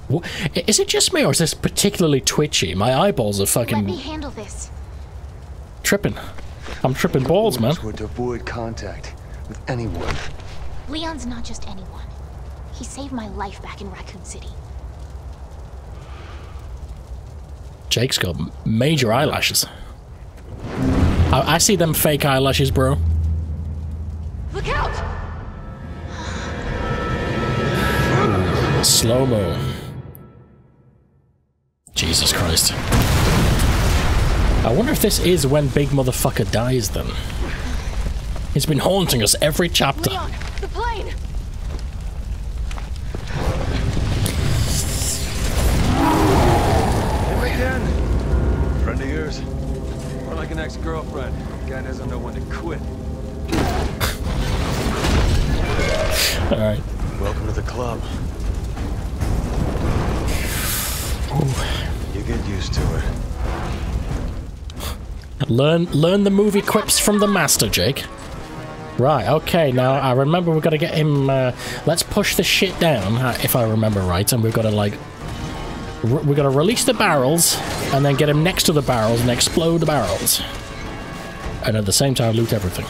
What? Is it just me or is this particularly twitchy? My eyeballs are fucking... Let me handle this. Tripping. I'm tripping balls, man. ...to avoid contact with anyone. Leon's not just anyone. He saved my life back in Raccoon City. Jake's got major eyelashes. I see them fake eyelashes, bro. Look out! Slow-mo. Jesus Christ. I wonder if this is when Big Motherfucker dies, then. He's been haunting us every chapter. Leon, the plane! Again. Friend of yours. More like an ex-girlfriend. Guy doesn't know when to quit. All right. Welcome to the club. Ooh. You get used to it. Learn the movie quips from the master, Jake. Right. Okay. Now I remember we've got to get him. Let's push the shit down, if I remember right, and we've got to like. We've got to release the barrels and then get him next to the barrels and explode the barrels, and at the same time loot everything.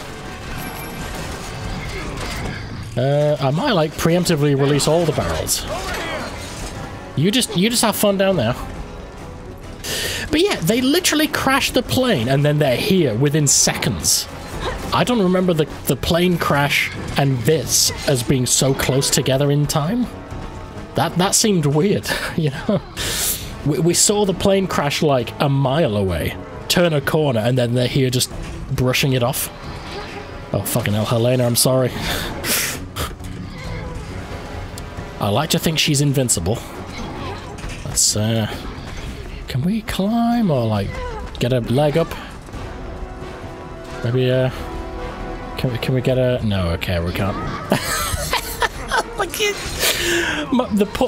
I might, like, preemptively release all the barrels. You just have fun down there. But yeah, they literally crashed the plane and then they're here within seconds. I don't remember the plane crash and this as being so close together in time. That seemed weird, you know? We saw the plane crash like a mile away, turn a corner, and then they're here just brushing it off. Oh, fucking hell, Helena, I'm sorry. I like to think she's invincible. Let's, can we climb or, like, get a leg up? Maybe, can we get a... No, okay, we can't.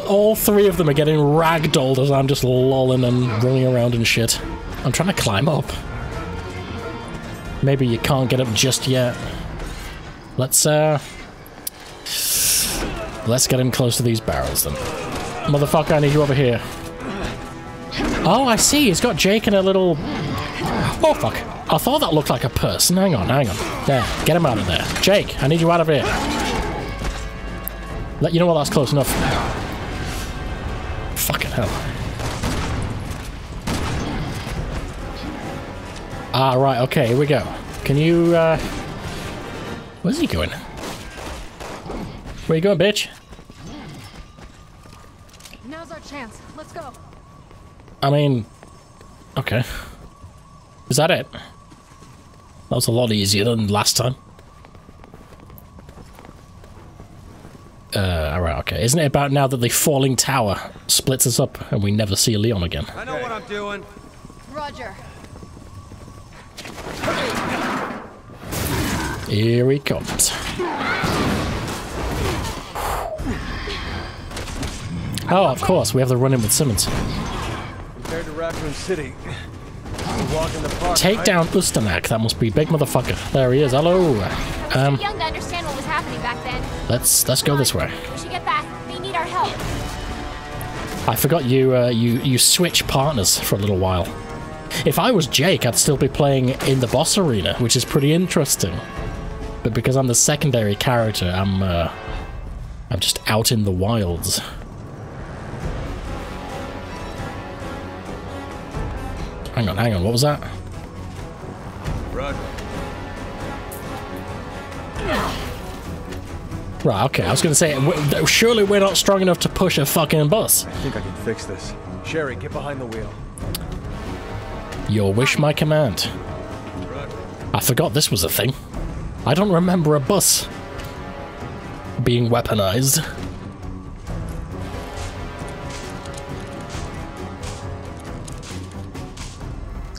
All three of them are getting ragdolled as I'm just lolling and running around and shit. I'm trying to climb up. Maybe you can't get up just yet. Let's get him close to these barrels then. Motherfucker, I need you over here. Oh, I see. He's got Jake in a little... Oh, fuck. I thought that looked like a person. Hang on, hang on. There. Get him out of there. Jake, I need you out of here. You know what? That's close enough. Fucking hell. Ah, right. Okay, here we go. Can you, Where's he going? Where you going, bitch? Now's our chance. Let's go. I mean... Okay. Is that it? That was a lot easier than last time. Alright, okay. Isn't it about now that the falling tower splits us up and we never see Leon again? I know what I'm doing. Roger. Here he comes. Oh, of course, we have the run-in with Simmons. Compared to Raccoon City, walk in the park, take right? Down Ustanak. That must be big motherfucker. There he is. Hello. I was too young to understand what was happening back then. Let's go this way. We should get back. They need our help. I forgot you. You switch partners for a little while. If I was Jake, I'd still be playing in the boss arena, which is pretty interesting. But because I'm the secondary character, I'm just out in the wilds. Hang on, hang on, what was that? Run. Right, okay, I was gonna say, surely we're not strong enough to push a fucking bus. I think I can fix this. Sherry, get behind the wheel. Your wish, my command. Run. I forgot this was a thing. I don't remember a bus being weaponized.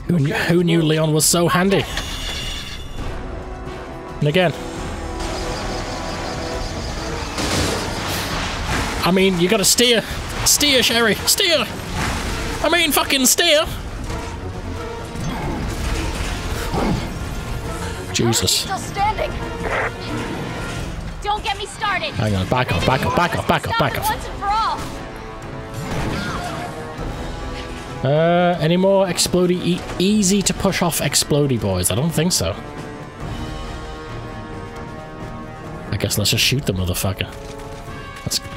Who knew Leon was so handy? And again. I mean, you gotta steer. Steer, Sherry. Steer! I mean, fucking steer! Jesus. Still standing. Don't get me started! Hang on, back off, back off, back off, back off, back off. Any more explodey, easy to push off explodey boys? I don't think so. I guess let's just shoot the motherfucker.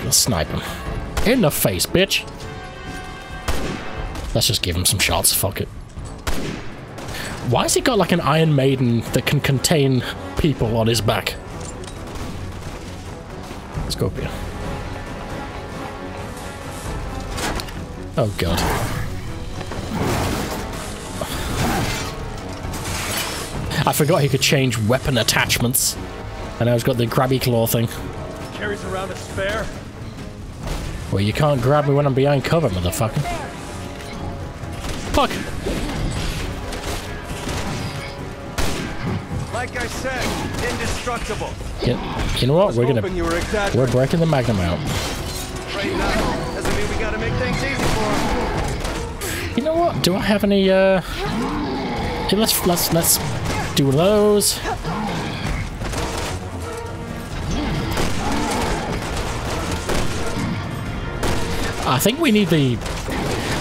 Let's snipe him. In the face, bitch! Let's just give him some shots, fuck it. Why has he got like an Iron Maiden that can contain people on his back? Let's go up here. Oh god. I forgot he could change weapon attachments. And now he's got the grabby claw thing. Carries around a spare. Well, you can't grab me when I'm behind cover, motherfucker. Fuck! Like I said, indestructible. You know what? We're breaking the Magnum out. Right now, doesn't mean we gotta make things easy for him. You know what? Do I have any? Let's do one of those. I think we need the...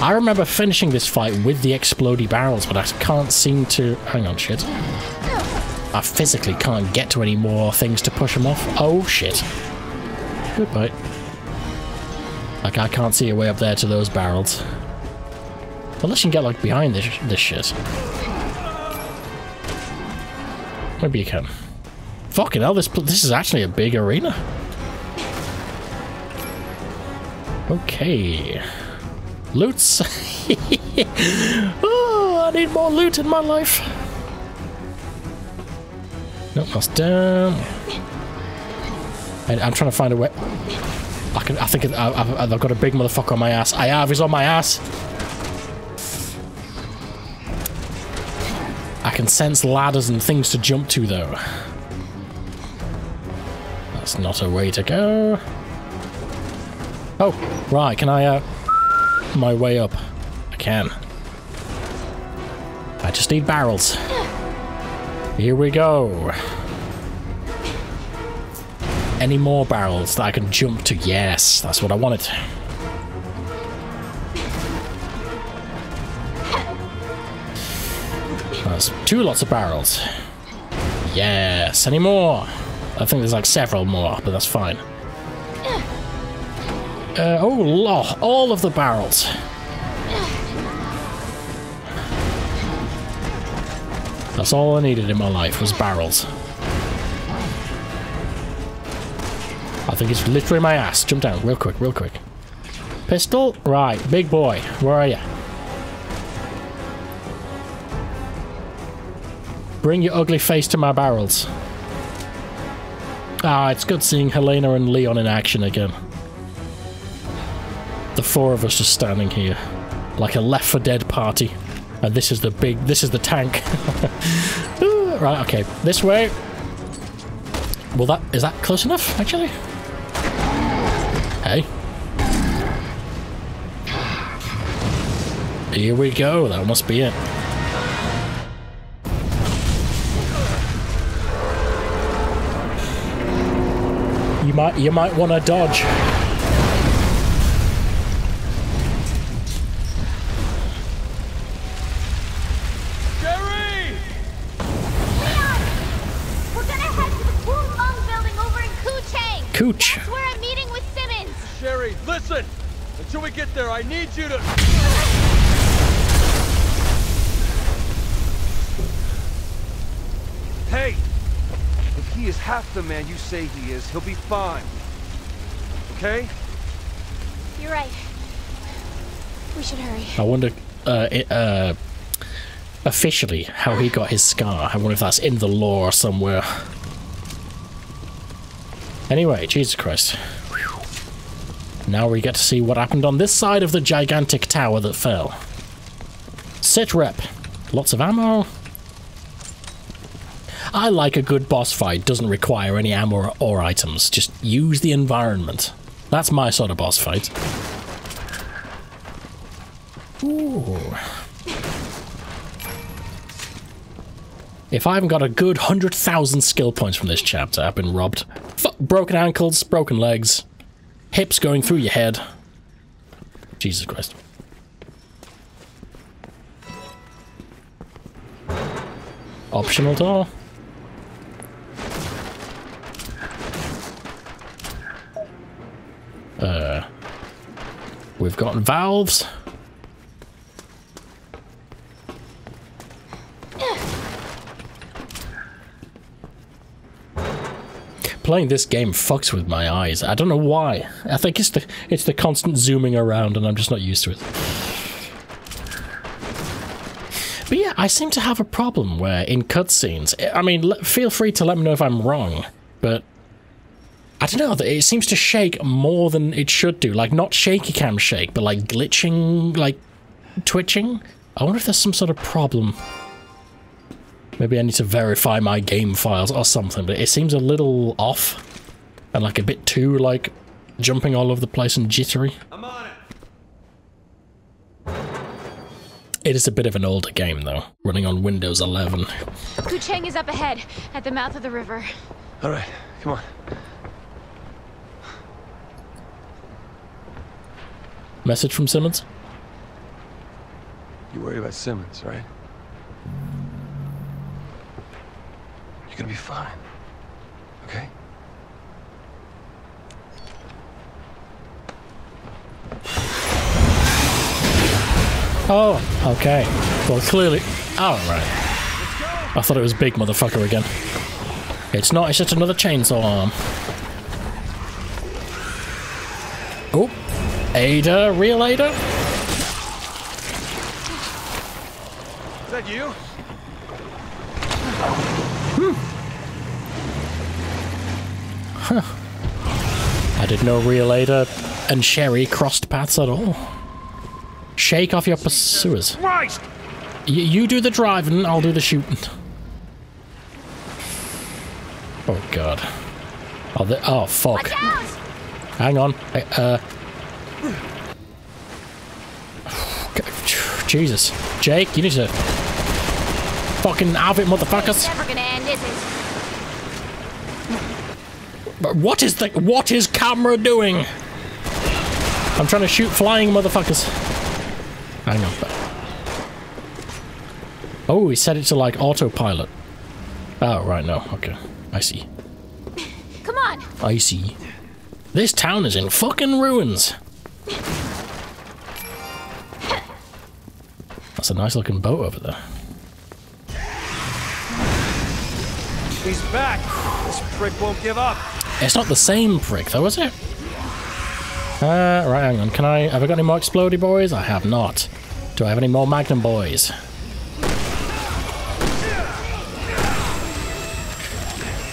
I remember finishing this fight with the explodey barrels, but I can't seem to... Hang on, shit. I physically can't get to any more things to push them off. Oh, shit. Goodbye. Like, I can't see a way up there to those barrels. Unless you can get, like, behind this shit. Maybe you can. Fucking hell, this is actually a big arena. Okay. Loots. Oh, I need more loot in my life. Nope, that's down. I'm trying to find a way. I've got a big motherfucker on my ass. I have. He's on my ass. I can sense ladders and things to jump to, though. That's not a way to go. Oh, right. Can I my way up? I can. I just need barrels. Here we go. Any more barrels that I can jump to? Yes, that's what I wanted. That's two lots of barrels. Yes, any more? I think there's like several more, but that's fine. Oh, lord, all of the barrels. That's all I needed in my life, was barrels. I think it's literally my ass. Jump down, real quick, real quick. Pistol? Right, big boy, where are you? Bring your ugly face to my barrels. Ah, it's good seeing Helena and Leon in action again. The four of us just standing here, like a Left 4 Dead party. And this is the tank. Right, okay, this way. Well, is that close enough, actually? Hey. Here we go, that must be it. You might want to dodge. Kuch. That's where I'm meeting with Simmons. Sherry, listen. Until we get there, I need you to. Hey, if he is half the man you say he is, he'll be fine. Okay? You're right. We should hurry. I wonder, officially, how he got his scar. I wonder if that's in the lore somewhere. Anyway, Jesus Christ. Whew. Now we get to see what happened on this side of the gigantic tower that fell. Sit rep. Lots of ammo. I like a good boss fight. Doesn't require any ammo or items. Just use the environment. That's my sort of boss fight. Ooh. If I haven't got a good 100,000 skill points from this chapter, I've been robbed. Broken ankles, broken legs, hips going through your head. Jesus Christ. Optional door. We've got valves. Playing this game fucks with my eyes. I don't know why. I think it's the constant zooming around and I'm just not used to it. But yeah, I seem to have a problem where in cutscenes, I mean, feel free to let me know if I'm wrong, but I don't know, it seems to shake more than it should do. Like, not shaky cam shake, but like glitching, like twitching. I wonder if there's some sort of problem. Maybe I need to verify my game files or something, but it seems a little off. And like a bit too, like, jumping all over the place and jittery. I'm on it. It is a bit of an older game, though. Running on Windows 11. Kuching is up ahead, at the mouth of the river. Alright, come on. Message from Simmons? You worry about Simmons, right? You're gonna be fine, okay? Oh, okay. Well, clearly... Alright. I thought it was big motherfucker again. It's not, it's just another chainsaw arm. Oh. Ada, real Ada? Is that you? Hmm. Huh. I didn't know real Ada and Sherry crossed paths at all. Shake off your pursuers. You do the driving, I'll do the shooting. Oh god. Oh fuck. Hang on. Jesus. Jake, you need to fucking have it, motherfuckers. It's never gonna end, is it? But what is camera doing? I'm trying to shoot flying motherfuckers. Hang on. Oh, he set it to like autopilot. Oh, right now. Okay. I see. Come on. I see. This town is in fucking ruins. That's a nice looking boat over there. He's back. This prick won't give up. It's not the same prick though, is it? Right, hang on. Can I... Have I got any more Explodey Boys? I have not. Do I have any more Magnum Boys?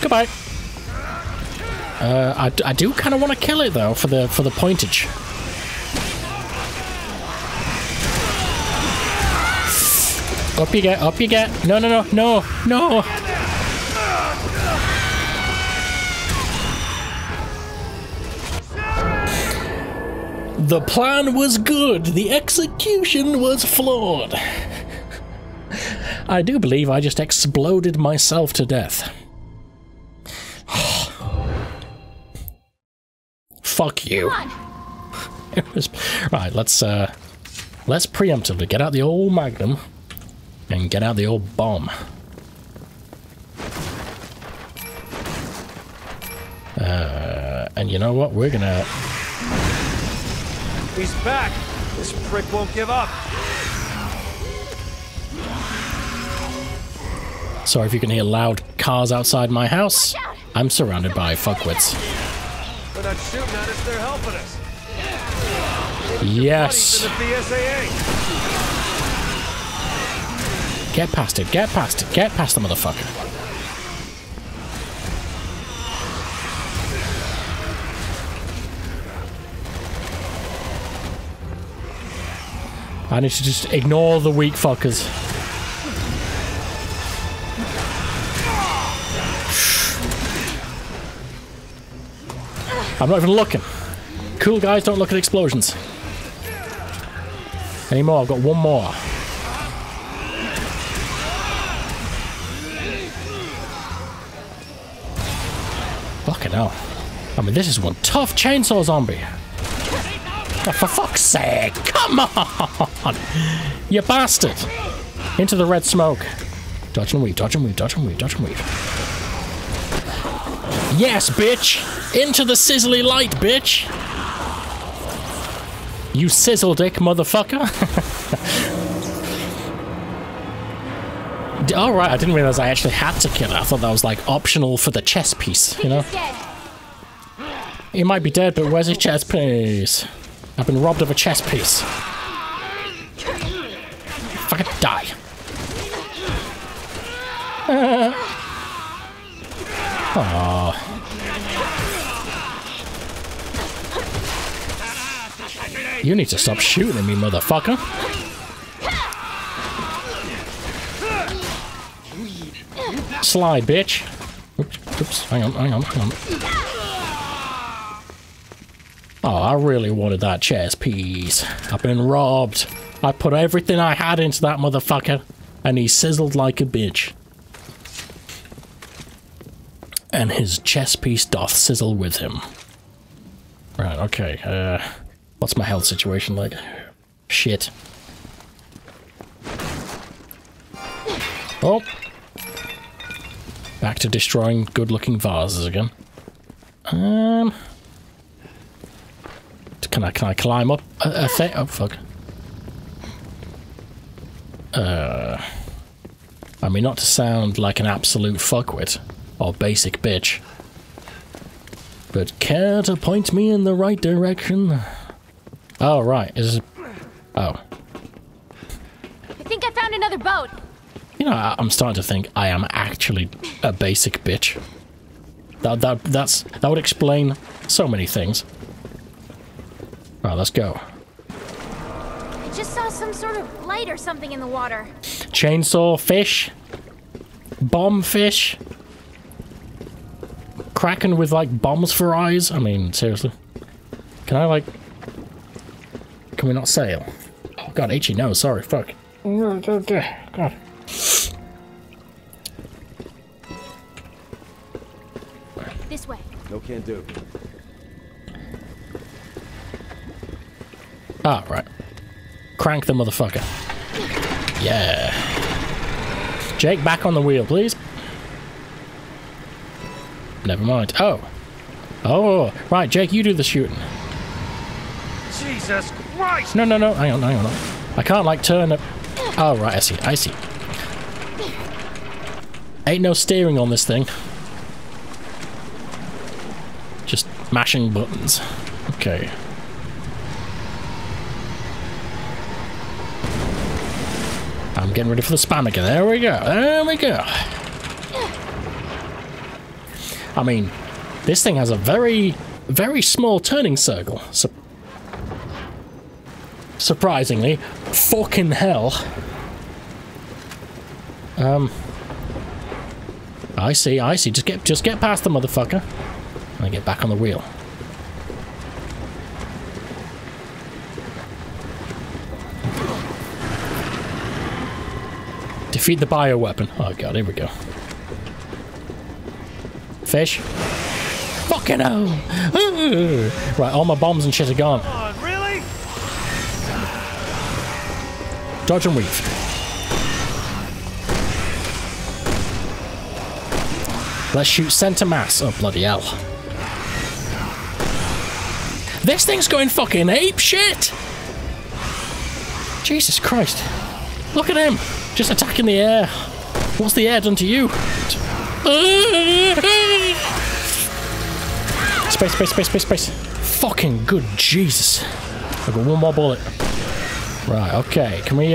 Goodbye. I do kind of want to kill it, though, for the pointage. Up you get, up you get. No, no, no, no, no! The plan was good, the execution was flawed. I do believe I just exploded myself to death. Fuck you. It was, right, let's preemptively get out the old Magnum and get out the old bomb. And you know what? We're gonna... He's back! This prick won't give up! Sorry if you can hear loud cars outside my house. I'm surrounded by fuckwits. They're not shooting at us, they're helping us. Yes! The BSAA. Get past it, get past it, get past the motherfucker. I need to just ignore the weak fuckers. I'm not even looking. Cool guys don't look at explosions anymore. I've got one more. Fucking hell. I mean, this is one tough chainsaw zombie. Oh, for fuck's sake, come on! You bastard! Into the red smoke. Dodge and weave, dodge and weave, dodge and weave, dodge and weave. Yes, bitch! Into the sizzly light, bitch! You sizzle dick, motherfucker. Alright, I didn't realize I actually had to kill it. I thought that was like optional for the chess piece, you know? He might be dead, but where's his chess piece? I've been robbed of a chess piece. Fucking die. Aww. You need to stop shooting at me, motherfucker. Slide, bitch. Oops, oops, hang on, hang on, hang on. Oh, I really wanted that chess piece. I've been robbed. I put everything I had into that motherfucker, and he sizzled like a bitch. And his chess piece doth sizzle with him. Right, okay, what's my health situation like? Shit. Oh! Back to destroying good-looking vases again. Can I climb up a thing? Oh, fuck. I mean, not to sound like an absolute fuckwit or basic bitch, but care to point me in the right direction? Oh, right. Is it... Oh. I think I found another boat. You know, I'm starting to think I am actually a basic bitch. That would explain so many things. Right, let's go. I just saw some sort of light or something in the water. Chainsaw fish, bomb fish, Kraken with like bombs for eyes. I mean, seriously, can I like? Can we not sail? Oh god, itchy nose, sorry, fuck. God. This way. No, can't do. Ah, right. Crank the motherfucker. Yeah. Jake, back on the wheel, please. Never mind. Oh. Oh, right, Jake, you do the shooting. Jesus Christ! No, hang on. I can't, like, turn up. Oh, right, I see. Ain't no steering on this thing. Just mashing buttons. Okay. I'm getting ready for the spam again. There we go. I mean, this thing has a very, very small turning circle. Surprisingly. Fucking hell. I see. Just get past the motherfucker. And get back on the wheel. Defeat the bioweapon. Oh god, here we go. Fish. Fucking hell! Ooh. Right, all my bombs and shit are gone. Come on, really? Dodge and weave. Let's shoot center mass. Oh, bloody hell. This thing's going fucking ape shit! Jesus Christ. Look at him! Just attacking the air. What's the air done to you? Space. Fucking good Jesus. I've got one more bullet. Right, okay. Can we,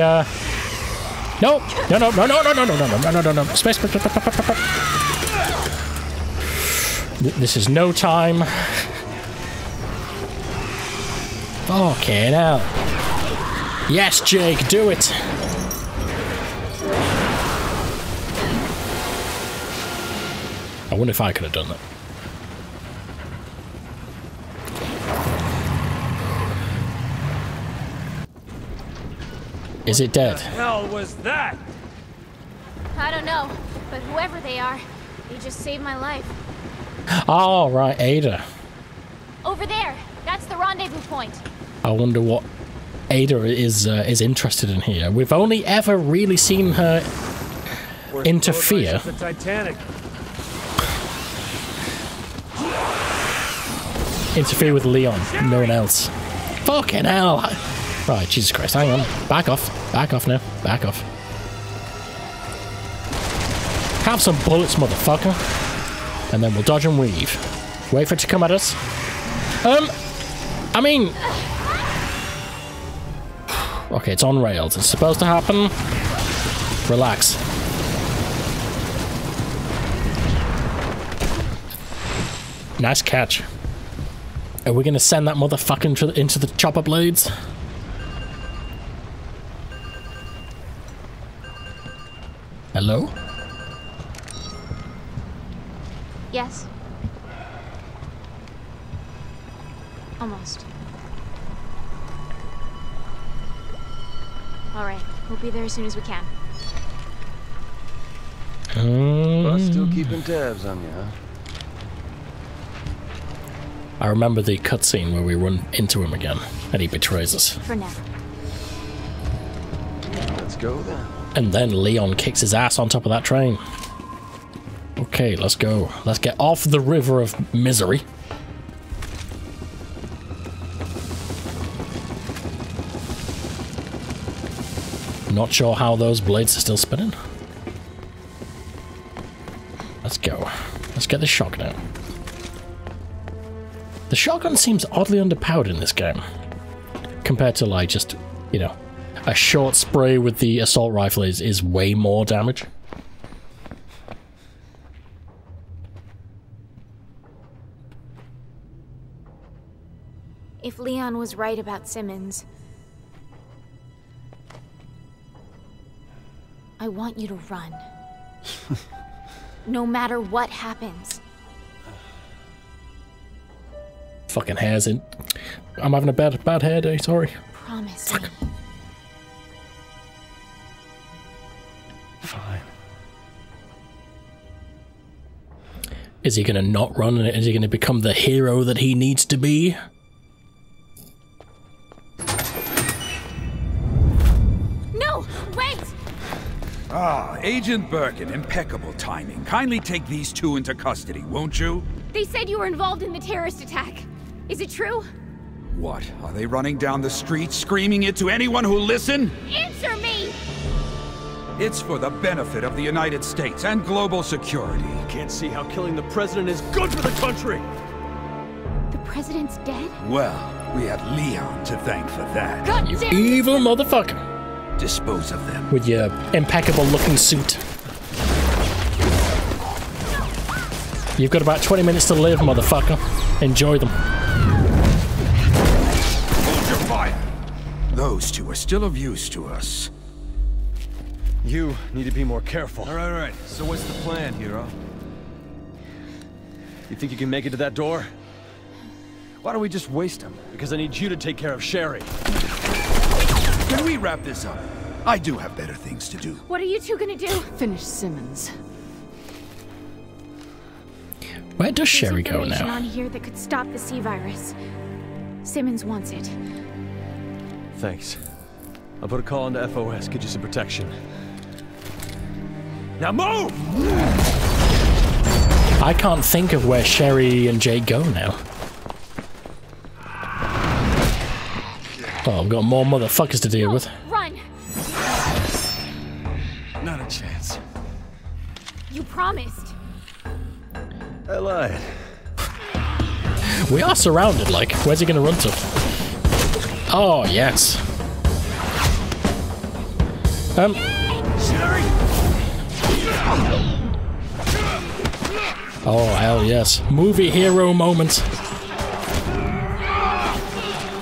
No. Space. This is no time. Fucking hell. Yes, Jake, do it. I wonder if I could have done that. Is it dead? What the hell was that? I don't know, but whoever they are, they just saved my life. Oh, right, Ada. Over there. That's the rendezvous point. I wonder what Ada is interested in here. We've only ever really seen her interfere. The Titanic. Interfere with Leon, no one else. Fucking hell! Right, Jesus Christ, hang on. Back off now. Have some bullets, motherfucker. And then we'll dodge and weave. Wait for it to come at us. I mean... Okay, it's on rails. It's supposed to happen. Relax. Nice catch. Are we gonna send that motherfucker into the chopper blades? Hello? Yes. Almost. Alright, we'll be there as soon as we can. Well, still keeping tabs on you, huh? I remember the cutscene where we run into him again, and he betrays us. For now. Let's go then. And then Leon kicks his ass on top of that train. Okay, let's go. Let's get off the river of misery. Not sure how those blades are still spinning. Let's go. Let's get the shotgun. The shotgun seems oddly underpowered in this game. Compared to, like, just, you know, a short spray with the assault rifle is way more damage. If Leon was right about Simmons, I want you to run. No matter what happens. Fucking hair's in. I'm having a bad hair day, sorry. Promise me. Fine. Is he gonna not run? And is he gonna become the hero that he needs to be? Ah, Agent Birkin, impeccable timing. Kindly take these two into custody, won't you? They said you were involved in the terrorist attack. Is it true? What? Are they running down the street, screaming it to anyone who'll listen? Answer me! It's for the benefit of the United States and global security. You can't see how killing the president is good for the country! The president's dead? Well, we have Leon to thank for that. God damn it! You evil motherfucker! Dispose of them with your impeccable looking suit. You've got about 20 minutes to live, motherfucker. Enjoy them. Hold your fire. Those two are still of use to us. You need to be more careful. All right. So what's the plan, hero? You think you can make it to that door? Why don't we just waste them? Because I need you to take care of Sherry. Can we wrap this up? I do have better things to do. What are you two gonna do? Finish Simmons. Where does Sherry go now? There's information on here that could stop the C-virus. Simmons wants it. Thanks. I'll put a call into FOS, get you some protection. Now move! I can't think of where Sherry and Jake go now. Oh, I've got more motherfuckers to deal with. Run! Not a chance. You promised. I lied. We are surrounded, like, where's he gonna run to? Oh, yes. Oh, hell yes. Movie hero moment.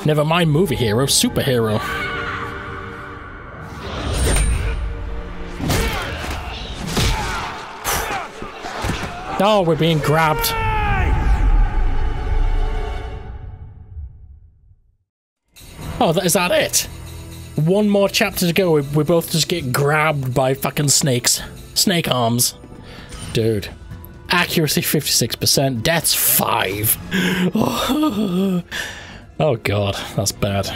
Never mind movie hero, superhero. Oh, we're being grabbed. Oh, is that it? One more chapter to go, we both just get grabbed by fucking snakes. Snake arms. Dude. Accuracy 56%, deaths 5. Oh god, that's bad.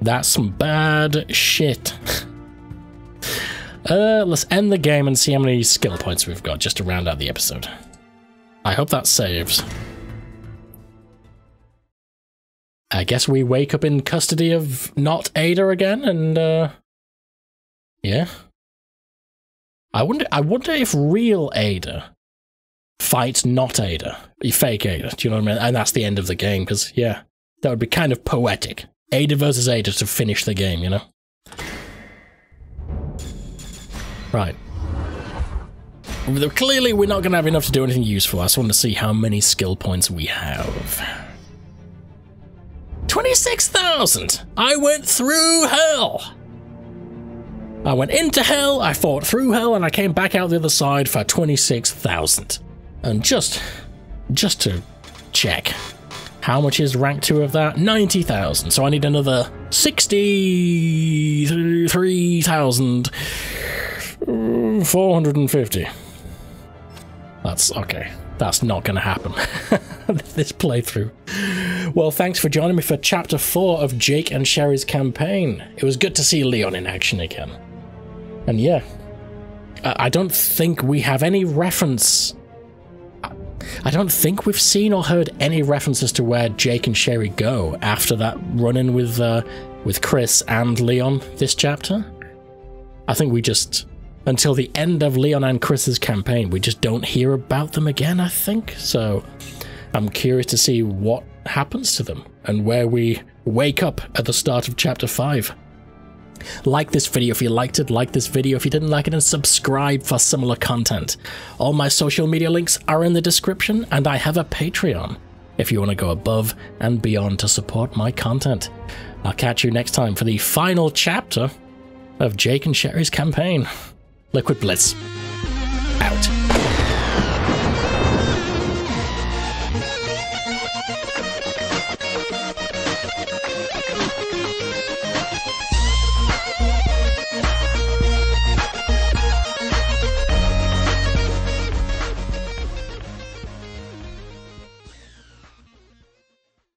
That's some bad shit. Let's end the game and see how many skill points we've got just to round out the episode. I hope that saves. I guess we wake up in custody of not Ada again, and yeah. I wonder if real Ada fights not Ada, fake Ada, do you know what I mean? And that's the end of the game, because, yeah, that would be kind of poetic. Ada versus Ada to finish the game, you know? Right. Clearly, we're not going to have enough to do anything useful. I just want to see how many skill points we have. 26,000! I went through hell! I went into hell, I fought through hell, and I came back out the other side for 26,000. And just to check, how much is rank 2 of that? 90,000, so I need another 63,450. That's okay. That's not going to happen this playthrough. Well, thanks for joining me for Chapter 4 of Jake and Sherry's campaign. It was good to see Leon in action again. And yeah, I don't think we have any reference. I don't think we've seen or heard any references to where Jake and Sherry go after that run-in with with Chris and Leon this chapter. I think we just, until the end of Leon and Chris's campaign, we just don't hear about them again, I think. So I'm curious to see what happens to them and where we wake up at the start of chapter 5. Like this video if you liked it, like this video if you didn't like it, and subscribe for similar content. All my social media links are in the description, and I have a Patreon if you want to go above and beyond to support my content. I'll catch you next time for the final chapter of Jake and Sherry's campaign. Liquid Blitz, out.